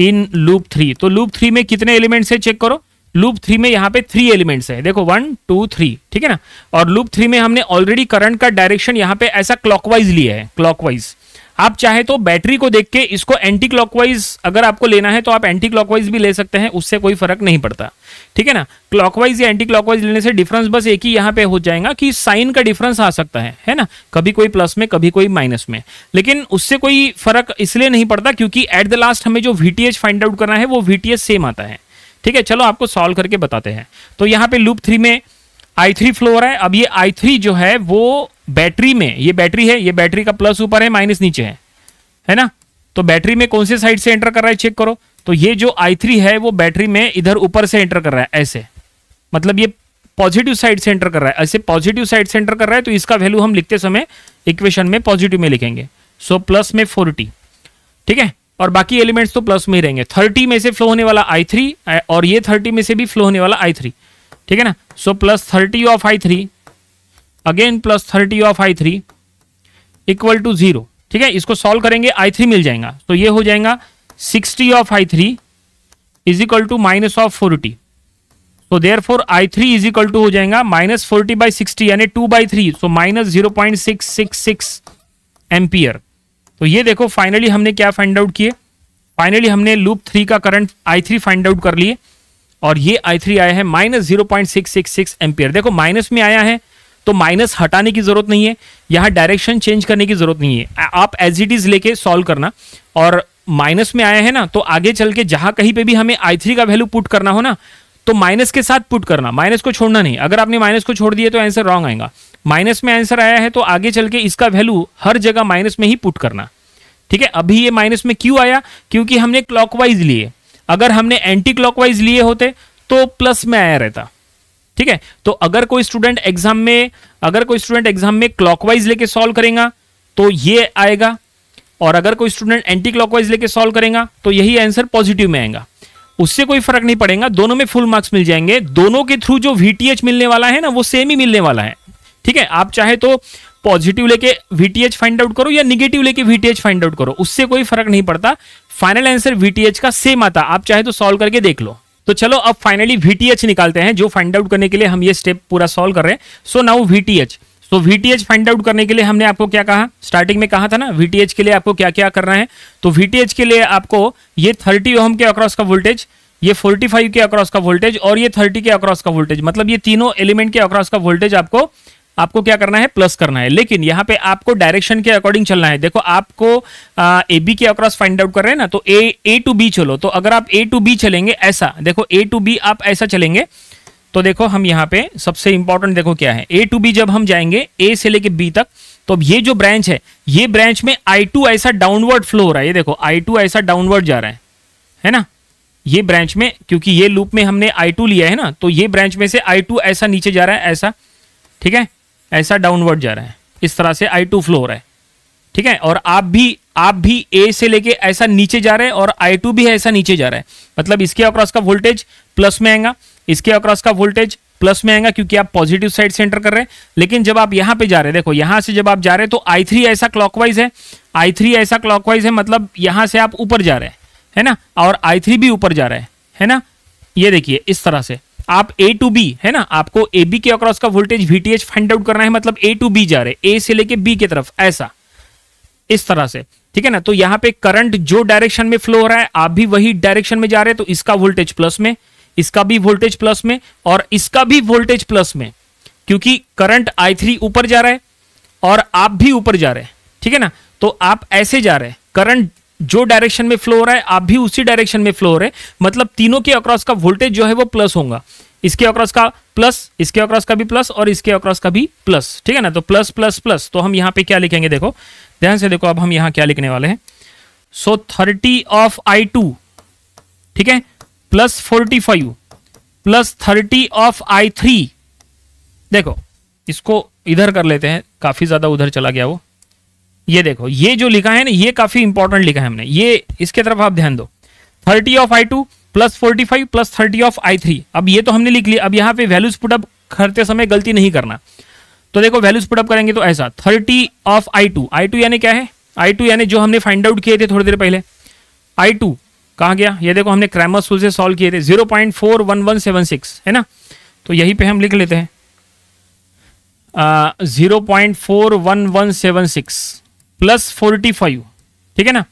in loop three, तो लूप थ्री में कितने एलिमेंट्स है चेक करो। लूप थ्री में यहाँ पे थ्री एलिमेंट्स है, देखो वन टू थ्री, ठीक है ना। और लूप थ्री में हमने ऑलरेडी करंट का डायरेक्शन यहाँ पे ऐसा क्लॉकवाइज लिया है, क्लॉकवाइज। आप चाहे तो बैटरी को देख के इसको एंटी क्लॉकवाइज अगर आपको लेना है तो आप एंटी क्लॉकवाइज भी ले सकते हैं, उससे कोई फर्क नहीं पड़ता, ठीक है ना। क्लॉकवाइज या एंटी क्लॉकवाइज लेने से डिफरेंस बस एक ही यहाँ पे हो जाएगा कि साइन का डिफरेंस आ सकता है, है ना, कभी कोई प्लस में कभी कोई माइनस में, लेकिन उससे कोई फर्क इसलिए नहीं पड़ता क्योंकि एट द लास्ट हमें जो वीटीएच फाइंड आउट करना है वो वीटीएच सेम आता है, ठीक है। चलो आपको सॉल्व करके बताते हैं। तो यहाँ पे लूप थ्री में आई थ्री फ्लो हो रहा है। अब ये आई थ्री जो है वो बैटरी में, ये बैटरी है, ये बैटरी का प्लस ऊपर है माइनस नीचे है, है ना। तो बैटरी में कौन से साइड से एंटर कर रहा है चेक करो। तो ये जो आई थ्री है वो बैटरी में इधर ऊपर से एंटर कर रहा है, ऐसे, मतलब ये पॉजिटिव साइड से एंटर कर रहा है, ऐसे पॉजिटिव साइड से एंटर कर रहा है। तो इसका वैल्यू हम लिखते समय इक्वेशन में पॉजिटिव में लिखेंगे, सो प्लस में फोर्टी, ठीक है। और बाकी एलिमेंट्स तो प्लस में ही रहेंगे। थर्टी में से फ्लो होने वाला आई थ्री और ये थर्टी में से भी फ्लो होने वाला आई थ्री, ठीक है ना। So plus thirty of I three again plus thirty of I three equal to zero, ठीक है। इसको सॉल्व करेंगे आई थ्री मिल जाएगा, तो ये हो जाएगा sixty of I three is equal to minus of forty. तो there four I three is equal to हो जाएगा माइनस फोर्टी बाई सिक्सटी यानी two by three, so minus zero point six six six ampere. तो ये देखो finally हमने क्या find out किए, फाइनली हमने लूप थ्री का current I three find out कर लिए और ये आई थ्री आया है minus zero point six six six ampere. देखो माइनस में आया है तो माइनस हटाने की जरूरत नहीं है, यहाँ डायरेक्शन चेंज करने की जरूरत नहीं है, आप एज इट इज लेके सॉल्व करना। और माइनस में आया है ना तो आगे चल के जहां कहीं पे भी हमें आई थ्री का वैल्यू पुट करना हो ना तो माइनस के साथ पुट करना, माइनस को छोड़ना नहीं। अगर आपने माइनस को छोड़ दिया तो आंसर रॉन्ग आएगा। माइनस में आंसर आया है तो आगे चल के इसका वैल्यू हर जगह माइनस में ही पुट करना, ठीक है। अभी ये माइनस में क्यों आया, क्योंकि हमने क्लॉकवाइज लिए, अगर हमने एंटी क्लॉकवाइज लिए होते तो प्लस में आया रहता, ठीक है। तो अगर कोई स्टूडेंट एग्जाम में अगर कोई स्टूडेंट एग्जाम में क्लॉकवाइज लेके सॉल्व करेगा तो ये आएगा, और अगर कोई स्टूडेंट एंटी क्लॉकवाइज लेके सॉल्व करेगा तो यही आंसर पॉजिटिव में आएगा। उससे कोई फर्क नहीं पड़ेगा, दोनों में फुल मार्क्स मिल जाएंगे। दोनों के थ्रू जो वीटीएच मिलने वाला है ना वो सेम ही मिलने वाला है, ठीक है। आप चाहे तो पॉजिटिव लेके वीटीएच फाइंड आउट करो या निगेटिव लेके वीटीएच फाइंड आउट करो, उससे कोई फर्क नहीं पड़ता, फाइनल आंसर वीटीएच का सेम आता। आप चाहे तो सॉल्व करके देख लो। तो चलो अब फाइनली वीटीएच निकालते हैं, जो फाइंड आउट करने के लिए हम ये स्टेप पूरा सॉल्व कर रहे हैं। सो नाउ वीटीएच, तो वीटीएच फाइंड आउट करने के लिए हमने आपको क्या कहा, स्टार्टिंग में कहा था ना वीटीएच के लिए आपको क्या क्या करना है। तो वीटीएच के लिए आपको ये थर्टी ओम के अक्रॉस का वोल्टेज, ये फोर्टी फाइव के अक्रॉस का वोल्टेज और ये थर्टी के अक्रॉस का वोल्टेज, मतलब ये तीनों एलिमेंट के अक्रॉस का वोल्टेज आपको आपको क्या करना है, प्लस करना है। लेकिन यहाँ पे आपको डायरेक्शन के अकॉर्डिंग चलना है। देखो आपको ए बी के अक्रॉस फाइंड आउट कर रहे हैं ना, तो ए ए टू बी चलो। तो अगर आप ए टू बी चलेंगे ऐसा, देखो ए टू बी आप ऐसा चलेंगे तो देखो हम यहाँ पे सबसे इंपॉर्टेंट देखो क्या है, ए टू बी जब हम जाएंगे ए से लेके बी तक, तो अब ये जो ब्रांच है ये ब्रांच में आई टू ऐसा डाउनवर्ड फ्लो हो रहा है, ये देखो आई टू ऐसा डाउनवर्ड जा रहा है, है ना। ये ब्रांच में क्योंकि ये लूप में हमने आई टू लिया है ना, तो ये ब्रांच में से आई टू ऐसा नीचे जा रहा है, ऐसा, ठीक है, ऐसा डाउनवर्ड जा रहा है, इस तरह से आई टू फ्लो हो रहा है, ठीक है। और आप भी आप भी ए से लेके ऐसा नीचे जा रहे हैं और आई टू भी ऐसा नीचे जा रहा है, मतलब इसके अक्रॉस का वोल्टेज प्लस में आएगा, इसके अक्रॉस का वोल्टेज प्लस में आएगा क्योंकि आप पॉजिटिव साइड से एंटर कर रहे हैं। लेकिन जब आप यहाँ पे जा रहे हैं, देखो यहाँ से जब आप जा रहे हैं तो आई थ्री ऐसा क्लॉकवाइज है, आई थ्री ऐसा क्लॉकवाइज है, मतलब यहाँ से आप ऊपर जा रहे हैं, है ना, और आई थ्री भी ऊपर जा रहा है, है ना। ये देखिए इस तरह से आप ए टू बी, है ना, आपको ए बी के अक्रॉस का वोल्टेज वीटीएच फाइंड आउट करना है, मतलब ए टू बी जा रहे, ए से लेके बी की तरफ ऐसा, इस तरह से, ठीक है ना। तो यहाँ पे करंट जो डायरेक्शन में फ्लो हो रहा है आप भी वही डायरेक्शन में जा रहे हैं, तो इसका वोल्टेज प्लस में, इसका भी वोल्टेज प्लस में और इसका भी वोल्टेज प्लस में, क्योंकि करंट आई थ्री ऊपर जा रहा है और आप भी ऊपर जा रहे हैं, ठीक है ना। तो आप ऐसे जा रहे हैं, करंट जो डायरेक्शन में फ्लो हो रहा है आप भी उसी डायरेक्शन में फ्लो हो रहे हैं, मतलब तीनों के अक्रॉस का वोल्टेज जो है वो प्लस होगा, इसके अक्रॉस का प्लस, इसके अक्रॉस का भी प्लस और इसके अक्रॉस का भी प्लस, ठीक है ना। तो प्लस प्लस प्लस, तो हम यहाँ पे क्या लिखेंगे, देखो ध्यान से देखो, अब हम यहाँ क्या लिखने वाले हैं। So thirty of I two, ठीक है, plus forty five plus thirty of I three, देखो इसको इधर कर लेते हैं, काफी ज्यादा उधर चला गया वो। ये देखो ये जो लिखा है ना ये काफी इंपॉर्टेंट लिखा है हमने, ये इसके तरफ आप ध्यान दो, thirty of I two plus forty five plus thirty of I three. अब ये तो हमने लिख लिया, अब यहाँ पे वैल्यूज पुटअप करते समय गलती नहीं करना। तो देखो वैल्यूज पुटअप करेंगे तो ऐसा thirty of I two I two यानी क्या है, आई टू यानी जो हमने फाइंड आउट किए थे थोड़ी देर पहले, आई टू कहाँ गया, ये देखो हमने क्रैमर्स रूल से सॉल्व किए थे zero point four one one seven six, है ना। तो यहीं पे हम लिख लेते हैं zero point four one one seven six plus forty five, ठीक है ना।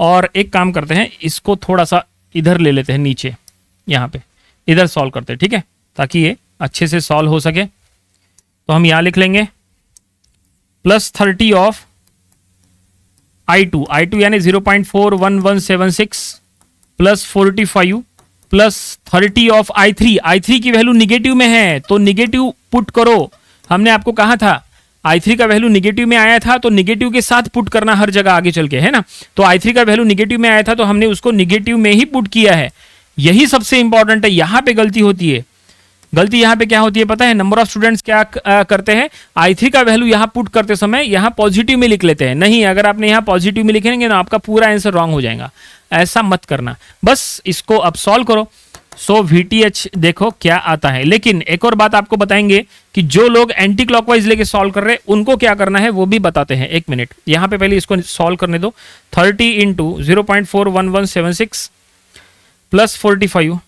और एक काम करते हैं, इसको थोड़ा सा इधर ले लेते हैं नीचे, यहाँ पे इधर सॉल्व करते हैं, ठीक है, ताकि ये अच्छे से सॉल्व हो सके। तो हम यहाँ लिख लेंगे plus thirty of I two, I two यानी zero point four one one seven six plus forty five plus thirty of I three, I three की वैल्यू निगेटिव में है तो निगेटिव पुट करो। हमने आपको कहा था आई थ्री का वैल्यू निगेटिव में आया था तो निगेटिव के साथ पुट करना हर जगह आगे चल के, है ना। तो आई थ्री का वैल्यू निगेटिव में आया था तो हमने उसको निगेटिव में ही पुट किया है, यही सबसे इंपॉर्टेंट है। यहाँ पे गलती होती है, गलती यहाँ पे क्या होती है पता है, नंबर ऑफ स्टूडेंट्स क्या करते हैं, आई थ्री का वैल्यू यहाँ पुट करते समय यहाँ पॉजिटिव में लिख लेते हैं। नहीं, अगर आपने यहाँ पॉजिटिव में लिखेंगे ना आपका पूरा आंसर रॉन्ग हो जाएगा, ऐसा मत करना। बस इसको अब सॉल्व करो। सो वी टी एच देखो क्या आता है। लेकिन एक और बात आपको बताएंगे कि जो लोग एंटी क्लॉकवाइज लेके सॉल्व कर रहे हैं उनको क्या करना है वो भी बताते हैं। एक मिनट, यहाँ पे पहले इसको सॉल्व करने दो। Thirty into zero point four one one seven six plus forty five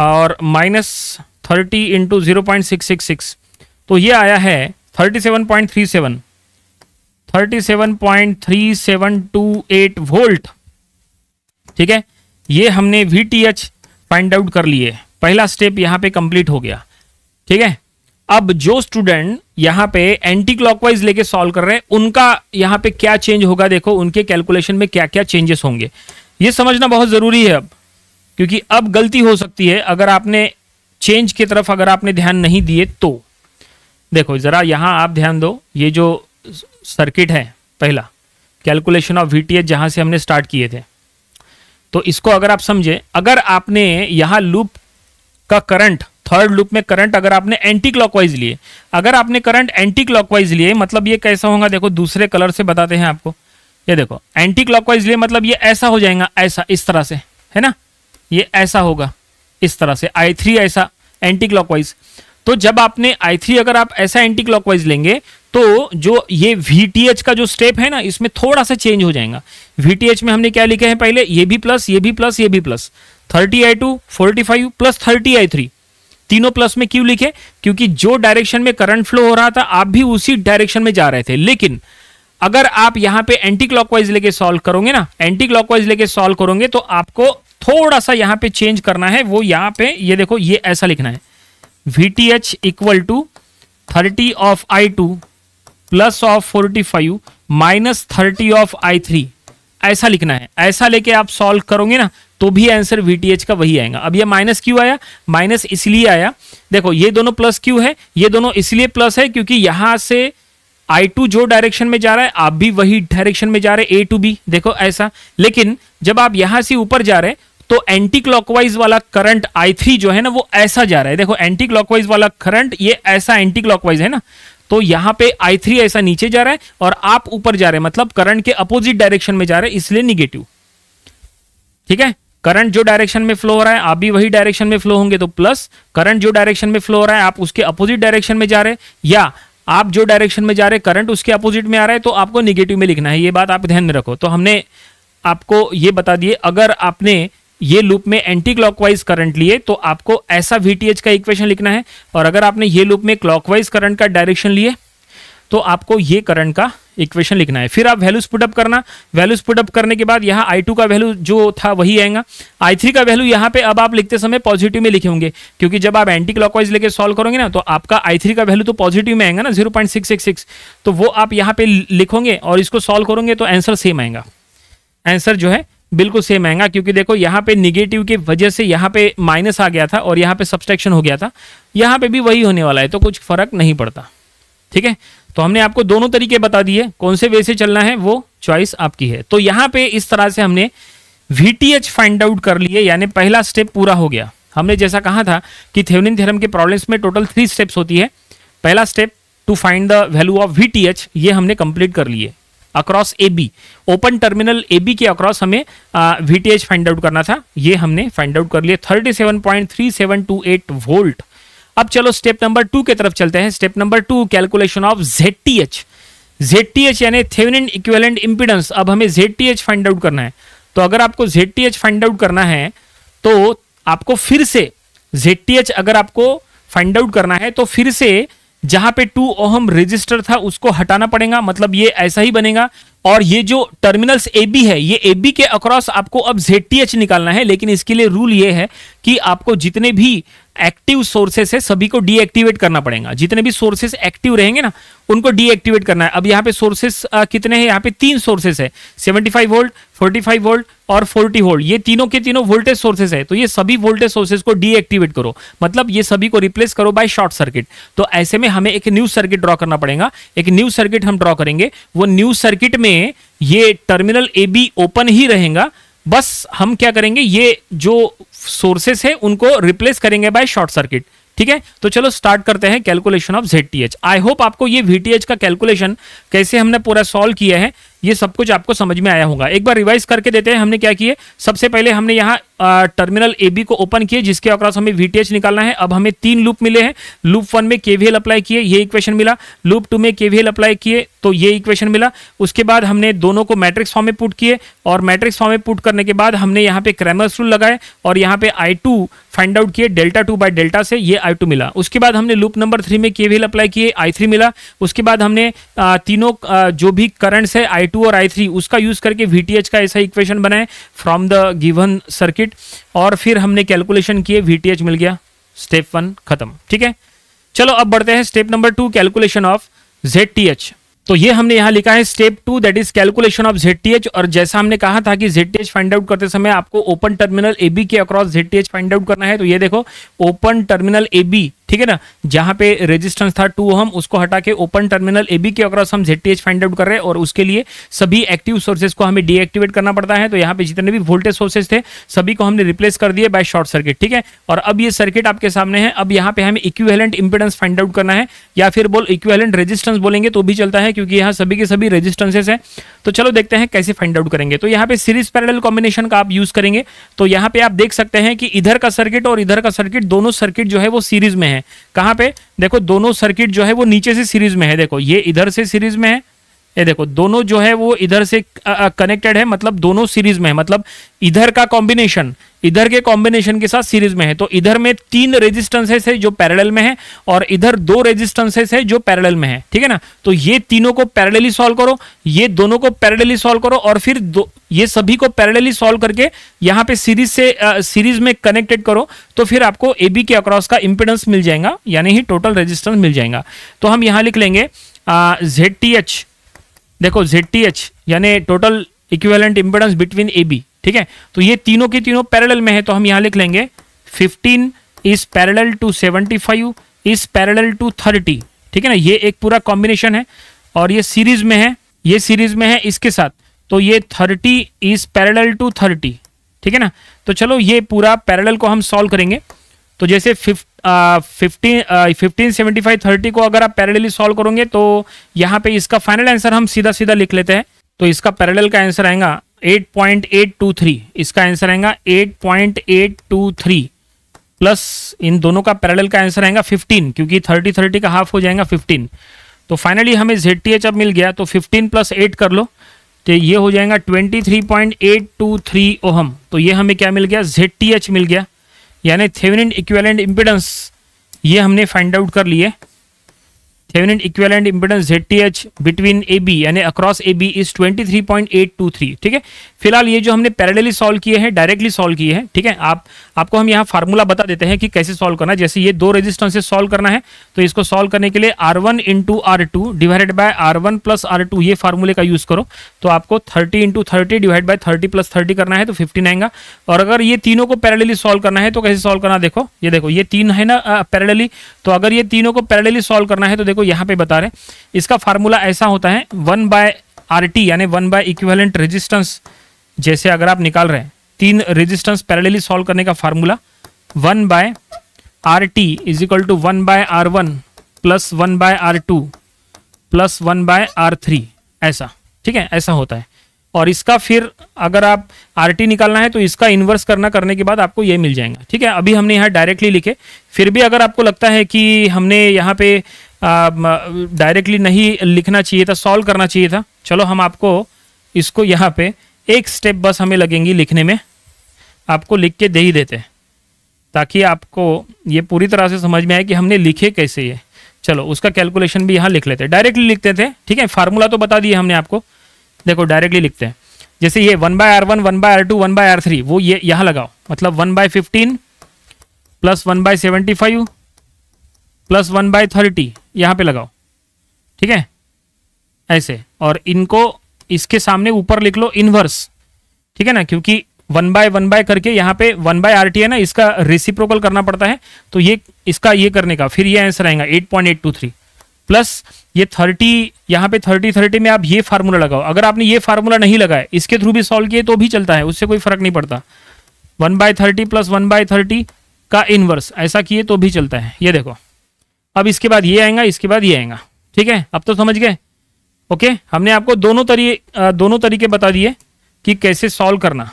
और minus thirty into zero point six six six, तो ये आया है thirty seven point three seven thirty seven point three seven two eight volt, ठीक है। ये हमने V T H find out कर लिए, पहला स्टेप यहाँ पे कंप्लीट हो गया, ठीक है। अब जो स्टूडेंट यहाँ पे एंटी क्लॉकवाइज लेके सॉल्व कर रहे हैं उनका यहाँ पे क्या चेंज होगा, देखो उनके कैलकुलेशन में क्या क्या चेंजेस होंगे, ये समझना बहुत ज़रूरी है अब, क्योंकि अब गलती हो सकती है अगर आपने चेंज की तरफ अगर आपने ध्यान नहीं दिए तो। देखो ज़रा यहाँ आप ध्यान दो, ये जो सर्किट है पहला calculation of V T H जहाँ से हमने स्टार्ट किए थे, तो इसको अगर आप समझे, अगर आपने यहाँ लूप का करंट, थर्ड लूप में करंट अगर आपने एंटी क्लॉकवाइज लिए, अगर आपने करंट एंटी क्लॉकवाइज लिए मतलब ये कैसा होगा, देखो दूसरे कलर से बताते हैं आपको। ये देखो एंटी क्लॉकवाइज लिए मतलब ये ऐसा हो जाएगा, ऐसा इस तरह से, है ना, ये ऐसा होगा इस तरह से, आई थ्री ऐसा एंटी क्लॉकवाइज। तो जब आपने आई थ्री अगर आप ऐसा एंटी क्लॉकवाइज लेंगे तो जो ये वी टी एच का जो स्टेप है ना इसमें थोड़ा सा चेंज हो जाएगा। वी टी एच में हमने क्या लिखे हैं पहले, ये भी प्लस ये भी प्लस ये भी plus, thirty I two forty five plus thirty I three, तीनों प्लस में क्यों लिखे, क्योंकि जो डायरेक्शन में करंट फ्लो हो रहा था आप भी उसी डायरेक्शन में जा रहे थे। लेकिन अगर आप यहाँ पे एंटी क्लॉकवाइज लेके सॉल्व करोगे ना, एंटी क्लॉकवाइज लेके सॉल्व करोगे तो आपको थोड़ा सा यहाँ पे चेंज करना है। वो यहाँ पे ये देखो ये ऐसा लिखना है, V T H equal to thirty of I two plus of forty five minus thirty of I three, ऐसा लिखना है। ऐसा लेके आप सॉल्व करोगे ना तो भी आंसर वी टी एच का वही आएगा। अब ये माइनस क्यों आया, माइनस इसलिए आया, देखो ये दोनों प्लस क्यों है, ये दोनों इसलिए प्लस है क्योंकि यहाँ से आई टू जो डायरेक्शन में जा रहा है आप भी वही डायरेक्शन में जा रहे हैं, ए टू बी, देखो ऐसा। लेकिन जब आप यहाँ से ऊपर जा रहे तो एंटी क्लॉकवाइज वाला करंट आई थ्री जो है ना वो ऐसा जा रहा है, देखो एंटी क्लॉकवाइज वाला करंट ये ऐसा एंटी क्लॉकवाइज है ना, तो यहाँ पे आई थ्री ऐसा नीचे जा रहा है और आप ऊपर जा रहे हैं, मतलब करंट के अपोजिट डायरेक्शन में जा रहे हैं, इसलिए निगेटिव, ठीक है। करंट जो डायरेक्शन में फ्लो हो रहा है आप भी वही डायरेक्शन में फ्लो होंगे तो प्लस, करंट जो डायरेक्शन में फ्लो हो रहा है आप उसके अपोजिट डायरेक्शन में जा रहे हैं, या आप जो डायरेक्शन में जा रहे हैं करंट उसके अपोजिट में आ रहा है तो आपको निगेटिव में लिखना है, ये बात आप ध्यान में रखो। तो हमने आपको ये बता दिए, अगर आपने ये लूप में एंटी क्लॉकवाइज करंट लिए तो आपको ऐसा वीटीएच का इक्वेशन लिखना है, और अगर आपने ये लूप में क्लॉकवाइज करंट का डायरेक्शन लिए तो आपको ये करंट का इक्वेशन लिखना है। फिर आप वैल्यूज पुटअप करना, वैल्यूज पुटअप करने के बाद यहाँ आई टू का वैल्यू जो था वही आएगा, आई थ्री का वैल्यू यहाँ पे अब आप लिखते समय पॉजिटिव में लिखे होंगे क्योंकि जब आप एंटी क्लॉकवाइज लेके सॉल्व करोगे ना तो आपका आई थ्री का वैल्यू तो पॉजिटिव में आएगा ना zero point six six six, तो वो आप यहाँ पे लिखोगे और इसको सॉल्व करोगे तो आंसर सेम आएगा, आंसर जो है बिल्कुल सेम आएगा, क्योंकि देखो यहाँ पे निगेटिव की वजह से यहाँ पे माइनस आ गया था और यहाँ पे सब्सट्रैक्शन हो गया था, यहाँ पे भी वही होने वाला है तो कुछ फर्क नहीं पड़ता, ठीक है। तो हमने आपको दोनों तरीके बता दिए, कौन से वे से चलना है वो चॉइस आपकी है। तो यहाँ पे इस तरह से हमने V T H find out कर लिए, यानी पहला स्टेप पूरा हो गया। हमने जैसा कहा था कि थेवेनिन थ्योरम के प्रॉब्लम्स में टोटल थ्री स्टेप्स होती है, पहला step to find the value of V T H, ये हमने कंप्लीट कर लिए across A B, open terminal A B के अक्रॉस हमें V T H find out करना था, ये हमने फाइंड आउट कर लिया thirty seven point three seven two eight volt. अब चलो स्टेप नंबर टू की तरफ चलते हैं। Step number two, calculation of Z T H। Z T H यानी थेवेनिन इक्विवेलेंट इंपीडेंस। अब हमें Z T H find out करना है, तो अगर आपको Z T H find out करना है तो आपको फिर से Z T H अगर आपको फाइंड आउट करना है तो फिर से जहां पे टू ओहम रेजिस्टर था उसको हटाना पड़ेगा, मतलब ये ऐसा ही बनेगा। और ये जो टर्मिनल्स A B है, ये A B के अक्रॉस आपको अब Z T H निकालना है, लेकिन इसके लिए रूल ये है कि आपको जितने भी एक्टिव सोर्सेस है सभी को डीएक्टिवेट करना पड़ेगा। जितने भी सोर्सेस एक्टिव रहेंगे ना उनको डीएक्टिवेट करना है। अब यहाँ पे सोर्सेस कितने हैं? यहाँ पे तीन सोर्सेस है, पचहत्तर वोल्ट, पैंतालीस वोल्ट और चालीस वोल्ट। ये तीनों के तीनों वोल्टेज सोर्सेस है, तो ये सभी वोल्टेज सोर्सेस को डीएक्टिवेट करो, मतलब ये सभी को रिप्लेस करो बाय शॉर्ट सर्किट। तो ऐसे में हमें एक न्यू सर्किट ड्रॉ करना पड़ेगा। एक न्यू सर्किट हम ड्रॉ करेंगे, वो न्यू सर्किट में ये टर्मिनल ए बी ओपन ही रहेगा, बस हम क्या करेंगे ये जो सोर्सेस है उनको रिप्लेस करेंगे बाय शॉर्ट सर्किट। ठीक है, तो चलो स्टार्ट करते हैं calculation of Z T H। I hope आपको ये V T H का कैलकुलेशन कैसे हमने पूरा सॉल्व किया है ये सब कुछ आपको समझ में आया होगा। एक बार रिवाइज करके देते हैं हमने क्या किए। सबसे पहले हमने यहाँ टर्मिनल A B को ओपन किए जिसके अक्रॉस हमें V T H निकालना है। अब हमें तीन लूप मिले हैं। लूप वन में K V L अप्लाई किए, ये इक्वेशन मिला। लूप टू में K V L अप्लाई किए तो ये इक्वेशन मिला। उसके बाद हमने दोनों को मैट्रिक्स फॉर्म में पुट किए और मैट्रिक्स फॉर्म में पुट करने के बाद हमने यहाँ पे क्रैमर्स रूल लगाए और यहाँ पे आई टू फाइंड आउट किए डेल्टा टू बाई डेल्टा से, ये आई टू मिला। उसके बाद हमने लूप नंबर थ्री में K V L अप्लाई किए, आई थ्री मिला। उसके बाद हमने तीनों जो भी करंट्स है आई टू और आई थ्री उसका यूज करके V T H का ऐसा इक्वेशन बनाए फ्रॉम द गिवन सर्किट और फिर हमने कैलकुलेशन किए, V T H मिल गया। स्टेप वन खत्म। ठीक है, चलो अब बढ़ते हैं step number two, calculation of Z T H। तो ये हमने यहाँ लिखा है step two, that is calculation of Z T H। और जैसा हमने कहा था कि Z T H find out करते समय आपको ओपन टर्मिनल A B के across Z T H find out करना है। तो ये देखो ओपन टर्मिनल A B, ठीक है ना, जहां पे रेजिस्टेंस था टू ओम उसको हटा के ओपन टर्मिनल A B के अक्रॉस हम Z T H find out कर रहे हैं और उसके लिए सभी एक्टिव सोर्सेस को हमें डीएक्टिवेट करना पड़ता है। तो यहाँ पे जितने भी वोल्टेज सोर्सेस थे सभी को हमने रिप्लेस कर दिए बाय शॉर्ट सर्किट। ठीक है, और अब ये सर्किट आपके सामने है। अब यहाँ पे हमें इक्विवेलेंट इंपीडेंस फाइंड आउट करना है या फिर बोल इक्विवेलेंट रेजिस्टेंस बोलेंगे तो भी चलता है क्योंकि यहाँ सभी के सभी रेजिस्टेंसेस है। तो चलो देखते हैं कैसे फाइंड आउट करेंगे। तो यहाँ पे सीरीज पैरेलल कॉम्बिनेशन का आप यूज करेंगे। तो यहाँ पे आप देख सकते हैं कि इधर का सर्किट और इधर का सर्किट दोनों सर्किट जो है वो सीरीज में है। कहां पे देखो दोनों सर्किट जो है वो नीचे से सीरीज में है। देखो ये इधर से सीरीज में है, ये देखो दोनों जो है वो इधर से कनेक्टेड है, मतलब दोनों सीरीज में है, मतलब इधर का कॉम्बिनेशन इधर के कॉम्बिनेशन के साथ सीरीज में है। तो इधर में तीन रेजिस्टेंसेस है जो पैरेलल में है और इधर दो रेजिस्टेंसेस है जो पैरेलल में है। ठीक है ना, तो ये तीनों को पैरेलली सॉल्व करो, ये दोनों को पैरेलली सॉल्व करो और फिर दो ये सभी को पैरेलली सॉल्व करके यहाँ पे सीरीज से आ, सीरीज में कनेक्टेड करो तो फिर आपको A B के अक्रॉस का इंपिडेंस मिल जाएगा, यानी ही टोटल रेजिस्टेंस मिल जाएगा। तो हम यहाँ लिख लेंगे आ, Z T H, देखो Z T H यानी total equivalent impedance between A B। ठीक है, तो ये तीनों के तीनों पैरेलल में है तो हम यहाँ लिख लेंगे fifteen is parallel to seventy five is parallel to thirty. ठीक है ना, ये एक पूरा कॉम्बिनेशन है और ये सीरीज में है, ये सीरीज में है इसके साथ, तो ये thirty is parallel to thirty. ठीक है ना, तो चलो ये पूरा पैरेलल को हम सॉल्व करेंगे। तो जैसे फिफ्टीन सेवेंटी फाइव थर्टी को अगर आप पैरेलली सॉल्व करोगे तो यहाँ पे इसका फाइनल आंसर हम सीधा सीधा लिख लेते हैं। तो इसका पैरेलल का आंसर आएगा eight point eight two three, इसका आंसर आएगा eight point eight two three plus इन दोनों का पैरेलल का आंसर आएगा फिफ्टीन, क्योंकि थर्टी थर्टी का हाफ हो जाएगा फिफ्टीन। तो फाइनली हमें Z T H अब मिल गया। तो फिफ्टीन प्लस एट कर लो तो ये हो जाएगा twenty three point eight two three ohm. तो ये हमें क्या मिल गया? Z T H मिल गया, यानी थेवेनिन इक्विवेलेंट इम्पीडेंस। ये हमने फाइंड आउट कर लिए। Thevenin equivalent impedance Z T H between A B यानी across A B is twenty three point eight two three. ठीक है, फिलहाल ये जो हमने पैरेलली सॉल्व किए हैं डायरेक्टली सॉल्व किए हैं। ठीक है, आप आपको हम यहाँ फार्मूला बता देते हैं कि कैसे सॉल्व करना है। जैसे ये दो रेजिस्टेंस से सॉल्व करना है तो इसको सॉल्व करने के लिए R one into R two divided by R one plus R two, ये फार्मूले का यूज करो। तो आपको thirty into thirty divide by thirty plus thirty करना है तो फिफ्टीन आएगा। और अगर ये तीनों को पैरेलली सॉल्व करना है तो कैसे सॉल्व करना, देखो ये देखो ये तीन है ना पैरेलली, तो अगर ये तीनों को पैरेलली सॉल्व करना है तो देखो यहाँ पे बता रहे इसका फार्मूला ऐसा होता है वन बाय आर टी यानी वन बाय इक्विवेलेंट रेजिस्टेंस। जैसे अगर आप निकाल रहे हैं तीन रेजिस्टेंस पैरेलली सॉल्व करने का formula one by R T is equal to one by R one plus one by R two plus one by R three, ऐसा। ठीक है, ऐसा होता है। और इसका फिर अगर आप आर टी निकालना है तो इसका इन्वर्स करना करने के बाद आपको ये मिल जाएगा। ठीक है, अभी हमने यहाँ डायरेक्टली लिखे, फिर भी अगर आपको लगता है कि हमने यहाँ पे डायरेक्टली नहीं लिखना चाहिए था, सॉल्व करना चाहिए था, चलो हम आपको इसको यहाँ पे एक स्टेप बस हमें लगेंगी लिखने में, आपको लिख के दे ही देते हैं ताकि आपको ये पूरी तरह से समझ में आए कि हमने लिखे कैसे ये। चलो उसका कैलकुलेशन भी यहाँ लिख लेते हैं, डायरेक्टली लिखते थे। ठीक है, फार्मूला तो बता दिए हमने आपको, देखो डायरेक्टली लिखते हैं। जैसे ये one by R one, one by R two, one by R three, वो ये यहाँ लगाओ, मतलब one by fifteen plus one by seventy five plus one by thirty यहाँ पे लगाओ। ठीक है, ऐसे, और इनको इसके सामने ऊपर लिख लो इन्वर्स। ठीक है ना, क्योंकि वन बाय वन बाय करके यहाँ पे वन बाय आर टी है ना, इसका रेसिप्रोकल करना पड़ता है, तो ये इसका ये करने का फिर ये आंसर आएगा eight point eight two three plus ये थर्टी, यहाँ पे थर्टी थर्टी में आप ये फार्मूला लगाओ। अगर आपने ये फार्मूला नहीं लगाया, इसके थ्रू भी सॉल्व किए तो भी चलता है, उससे कोई फर्क नहीं पड़ता। One by thirty plus one by thirty का इन्वर्स ऐसा किए तो भी चलता है। ये देखो, अब इसके बाद ये आएगा, इसके बाद ये आएगा। ठीक है, अब तो समझ गए। ओके, हमने आपको दोनों तरीके दोनों तरीके बता दिए कि कैसे सॉल्व करना।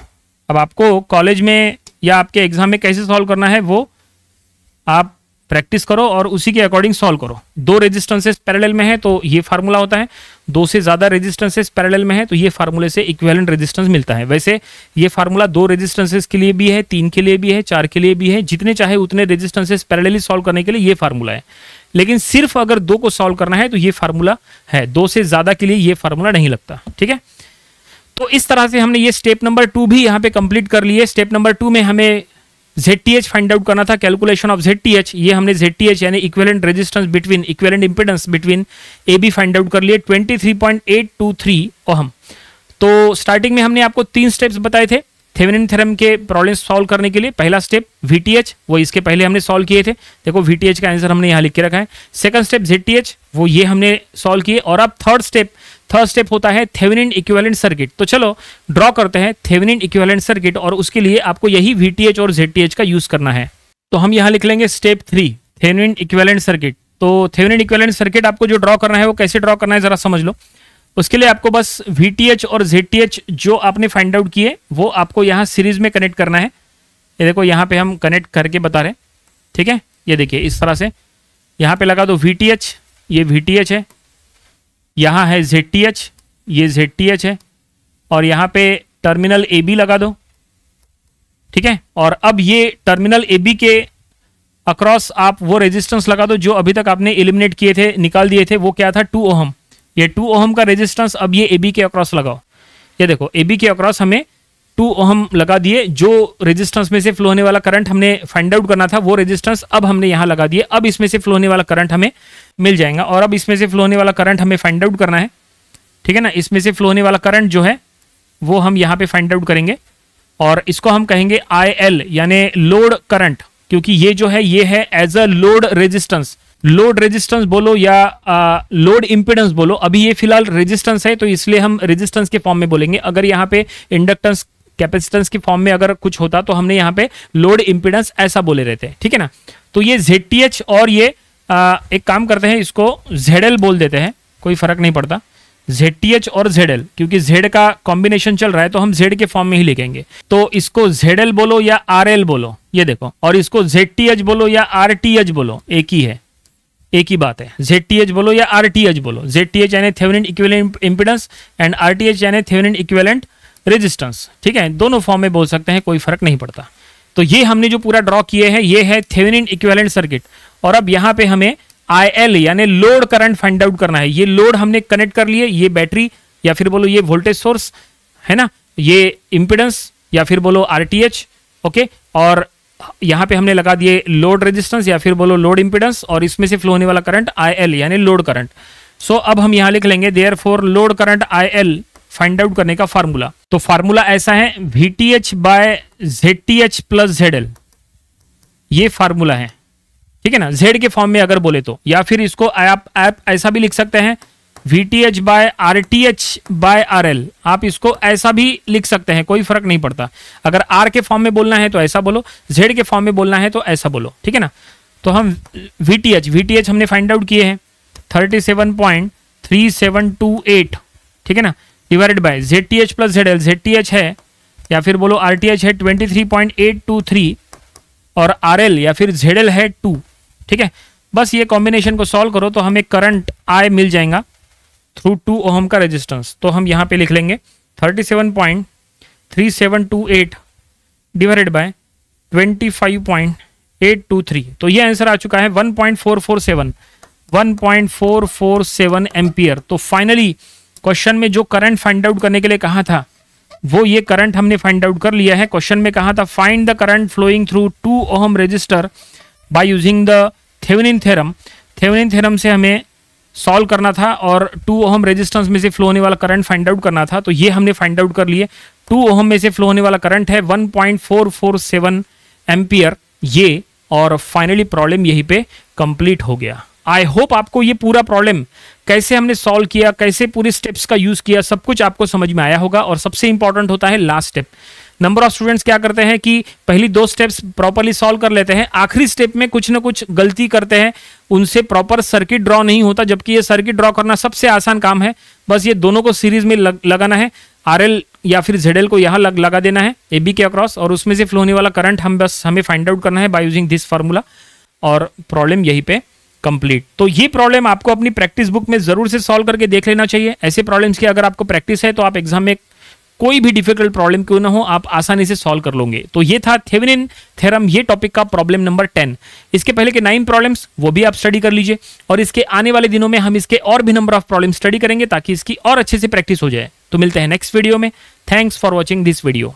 अब आपको कॉलेज में या आपके एग्जाम में कैसे सॉल्व करना है वो आप प्रैक्टिस करो और उसी के अकॉर्डिंग सॉल्व करो। दो रेजिस्टेंसेस पैरेलल में है तो ये फार्मूला होता है, दो से ज़्यादा रेजिस्टेंसेस पैरेलल में है तो ये फार्मूले से इक्विवेलेंट रेजिस्टेंस मिलता है। वैसे ये फार्मूला दो रेजिस्टेंसेस के लिए भी है, तीन के लिए भी है, चार के लिए भी है, जितने चाहे उतने रेजिस्टेंसेस पैरेलली सॉल्व करने के लिए ये फार्मूला है। लेकिन सिर्फ अगर दो को सॉल्व करना है तो ये फार्मूला है, दो से ज़्यादा के लिए ये फार्मूला नहीं लगता। ठीक है, तो इस तरह से हमने ये स्टेप नंबर टू भी यहाँ पे कंप्लीट कर लिए। स्टेप नंबर टू में हमें Z T H find out करना था, calculation of Z T H। ये हमने Z T H यानी equivalent resistance between, equivalent impedance between A B find out कर लिए, तेईस पॉइंट आठ दो तीन ओहम। तो स्टार्टिंग में हमने आपको तीन स्टेप्स बताए थे थेवेनिन थ्योरम के प्रॉब्लम सॉल्व करने के लिए। पहला स्टेप V T H, वो इसके पहले हमने सॉल्व किए थे, देखो V T H का आंसर हमने यहाँ लिख के रखा है। Second step Z T H, वो ये हमने सॉल्व किए। और अब थर्ड स्टेप थर्ड स्टेप होता है थेवेनिन इक्विवेलेंट सर्किट। तो चलो ड्रॉ करते हैं थेवेनिन इक्विवेलेंट सर्किट, और उसके लिए आपको यही V T H और Z T H का यूज करना है। तो हम यहाँ लिख लेंगे step three, Thevenin equivalent circuit. तो थेवेनिन इक्विवेलेंट सर्किट आपको जो ड्रॉ करना है वो कैसे ड्रॉ करना है जरा समझ लो। उसके लिए आपको बस V T H और Z T H जो आपने फाइंड आउट किए वो आपको यहाँ सीरीज में कनेक्ट करना है। ये देखो यहाँ पे हम कनेक्ट करके बता रहे हैं। ठीक है, ये देखिए इस तरह से यहाँ पे लगा दो V T H, ये V T H है, यहाँ है Z T H, ये Z T H है, और यहाँ पे टर्मिनल A B लगा दो। ठीक है, और अब ये टर्मिनल A B के अक्रॉस आप वो रेजिस्टेंस लगा दो जो अभी तक आपने एलिमिनेट किए थे, निकाल दिए थे। वो क्या था, टू ओहम। ये टू ओहम का रेजिस्टेंस अब ये A B के अक्रॉस लगाओ। ये देखो A B के अक्रॉस हमें टू ओहम लगा दिए, जो रेजिस्टेंस में से फ्लो होने वाला करंट हमने फाइंड आउट करना था वो रेजिस्टेंस अब हमने यहाँ लगा दिए। अब इसमें से फ्लो होने वाला करंट हमें मिल जाएगा, और अब इसमें से फ्लो होने वाला करंट हमें फाइंड आउट करना है। ठीक है ना, इसमें से फ्लो होने वाला करंट जो है वो हम यहाँ पे फाइंड आउट करेंगे, और इसको हम कहेंगे I L यानी लोड करंट, क्योंकि ये जो है ये है as a load resistance. Load resistance बोलो या लोड इम्पीडेंस बोलो, अभी ये फिलहाल रेजिस्टेंस है तो इसलिए हम रेजिस्टेंस के फॉर्म में बोलेंगे। अगर यहाँ पे इंडक्टेंस कैपेसिटेंस के फॉर्म में अगर कुछ होता तो हमने यहाँ पे लोड इम्पीडेंस ऐसा बोले रहते। ठीक है ना, तो ये Z T H और ये आ, एक काम करते हैं, इसको Z L बोल देते हैं, कोई फर्क नहीं पड़ता। Z T H और Z L, क्योंकि Z का कॉम्बिनेशन चल रहा है तो हम Z के फॉर्म में ही लिखेंगे। तो इसको Z L बोलो या R L बोलो, ये देखो, और इसको Z T H बोलो या R T H बोलो, एक ही है, एक ही बात है। Z T H बोलो या R T H बोलो, Z T H यानी Thevenin equivalent impedance and R T H यानी थेवेनिन इक्विवेलेंट रेजिस्टेंस। ठीक है, दोनों फॉर्म में बोल सकते हैं, कोई फर्क नहीं पड़ता। तो ये हमने जो पूरा ड्रॉ किए हैं ये है थेवेनिन इक्विवेलेंट सर्किट, और अब यहाँ पे हमें I L यानी लोड करंट फाइंड आउट करना है। ये लोड हमने कनेक्ट कर लिए, ये बैटरी या फिर बोलो ये वोल्टेज सोर्स है ना, ये इम्पिडेंस या फिर बोलो R T H। ओके, और यहाँ पे हमने लगा दिए लोड रेजिस्टेंस या फिर बोलो लोड इम्पीडेंस, और इसमें से फ्लो होने वाला करंट I L यानी लोड करंट। सो अब हम यहाँ लिख लेंगे therefore load current I L find out करने का फार्मूला। तो फार्मूला ऐसा है V T H by Z T H plus Z L, ये फार्मूला है। ठीक है ना, Z के फॉर्म में अगर बोले तो, या फिर इसको आप, आप ऐसा भी लिख सकते हैं V T H by R T H by R L, आप इसको ऐसा भी लिख सकते हैं, कोई फर्क नहीं पड़ता। अगर R के फॉर्म में बोलना है तो ऐसा बोलो, Z के फॉर्म में बोलना है तो ऐसा बोलो। ठीक है ना, तो हम VTH VTH हमने फाइंड आउट किए हैं thirty seven point three seven two eight. ठीक है ना, divided by Z T H plus Z L. Z T H है या फिर बोलो आर टी एच है तेईस पॉइंट आठ दो तीन और आर एल या फिर जेड एल है टू। ठीक है, बस ये कॉम्बिनेशन को सॉल्व करो तो हमें करंट आई मिल जाएगा थ्रू टू ओहम का रेजिस्टेंस। तो हम यहाँ पे लिख लेंगे सैंतीस पॉइंट तीन सात दो आठ डिवाइडेड बाय पच्चीस पॉइंट आठ दो तीन। तो ये आंसर आ चुका है one point four four seven one point four four seven ampere. तो फाइनली क्वेश्चन में जो करंट फाइंड आउट करने के लिए कहा था वो ये करंट हमने फाइंड आउट कर लिया है। क्वेश्चन में कहा था find the current flowing through two ohm resistor by using the Thevenin theorem. Thevenin theorem से हमें सॉल्व करना था और टू ओहम रेजिस्टेंस में से फ्लो होने वाला करंट फाइंड आउट करना था। तो ये हमने फाइंड आउट कर लिए। टू ओहम में से फ्लो होने वाला करंट है one point four four seven ampere ये, और फाइनली प्रॉब्लम यहीं पे कंप्लीट हो गया। आई होप आपको ये पूरा प्रॉब्लम कैसे हमने सॉल्व किया, कैसे पूरे स्टेप्स का यूज़ किया, सब कुछ आपको समझ में आया होगा। और सबसे इंपॉर्टेंट होता है last step. Number of students क्या करते हैं कि पहली दो स्टेप्स प्रॉपरली सॉल्व कर लेते हैं, आखिरी स्टेप में कुछ ना कुछ गलती करते हैं, उनसे प्रॉपर सर्किट ड्रॉ नहीं होता, जबकि ये सर्किट ड्रॉ करना सबसे आसान काम है। बस ये दोनों को सीरीज में लग, लगाना है, आर एल या फिर जेड एल को यहाँ लग, लगा देना है ए बी के अक्रॉस, और उसमें से फ्लो होने वाला करंट हम बस हमें फाइंड आउट करना है बाय यूजिंग दिस फार्मूला, और प्रॉब्लम यहीं पे कंप्लीट। तो ये प्रॉब्लम आपको अपनी प्रैक्टिस बुक में जरूर से सॉल्व करके देख लेना चाहिए। ऐसे प्रॉब्लम्स की अगर आपको प्रैक्टिस है तो आप एग्जाम में कोई भी डिफिकल्ट प्रॉब्लम क्यों ना हो आप आसानी से सॉल्व कर लोगे। तो ये था थेवेनिन थ्योरम, ये टॉपिक का प्रॉब्लम नंबर टेन। इसके पहले के नाइन प्रॉब्लम्स वो भी आप स्टडी कर लीजिए, और इसके आने वाले दिनों में हम इसके और भी नंबर ऑफ प्रॉब्लम स्टडी करेंगे ताकि इसकी और अच्छे से प्रैक्टिस हो जाए। तो मिलते हैं नेक्स्ट वीडियो में। Thanks for watching this video.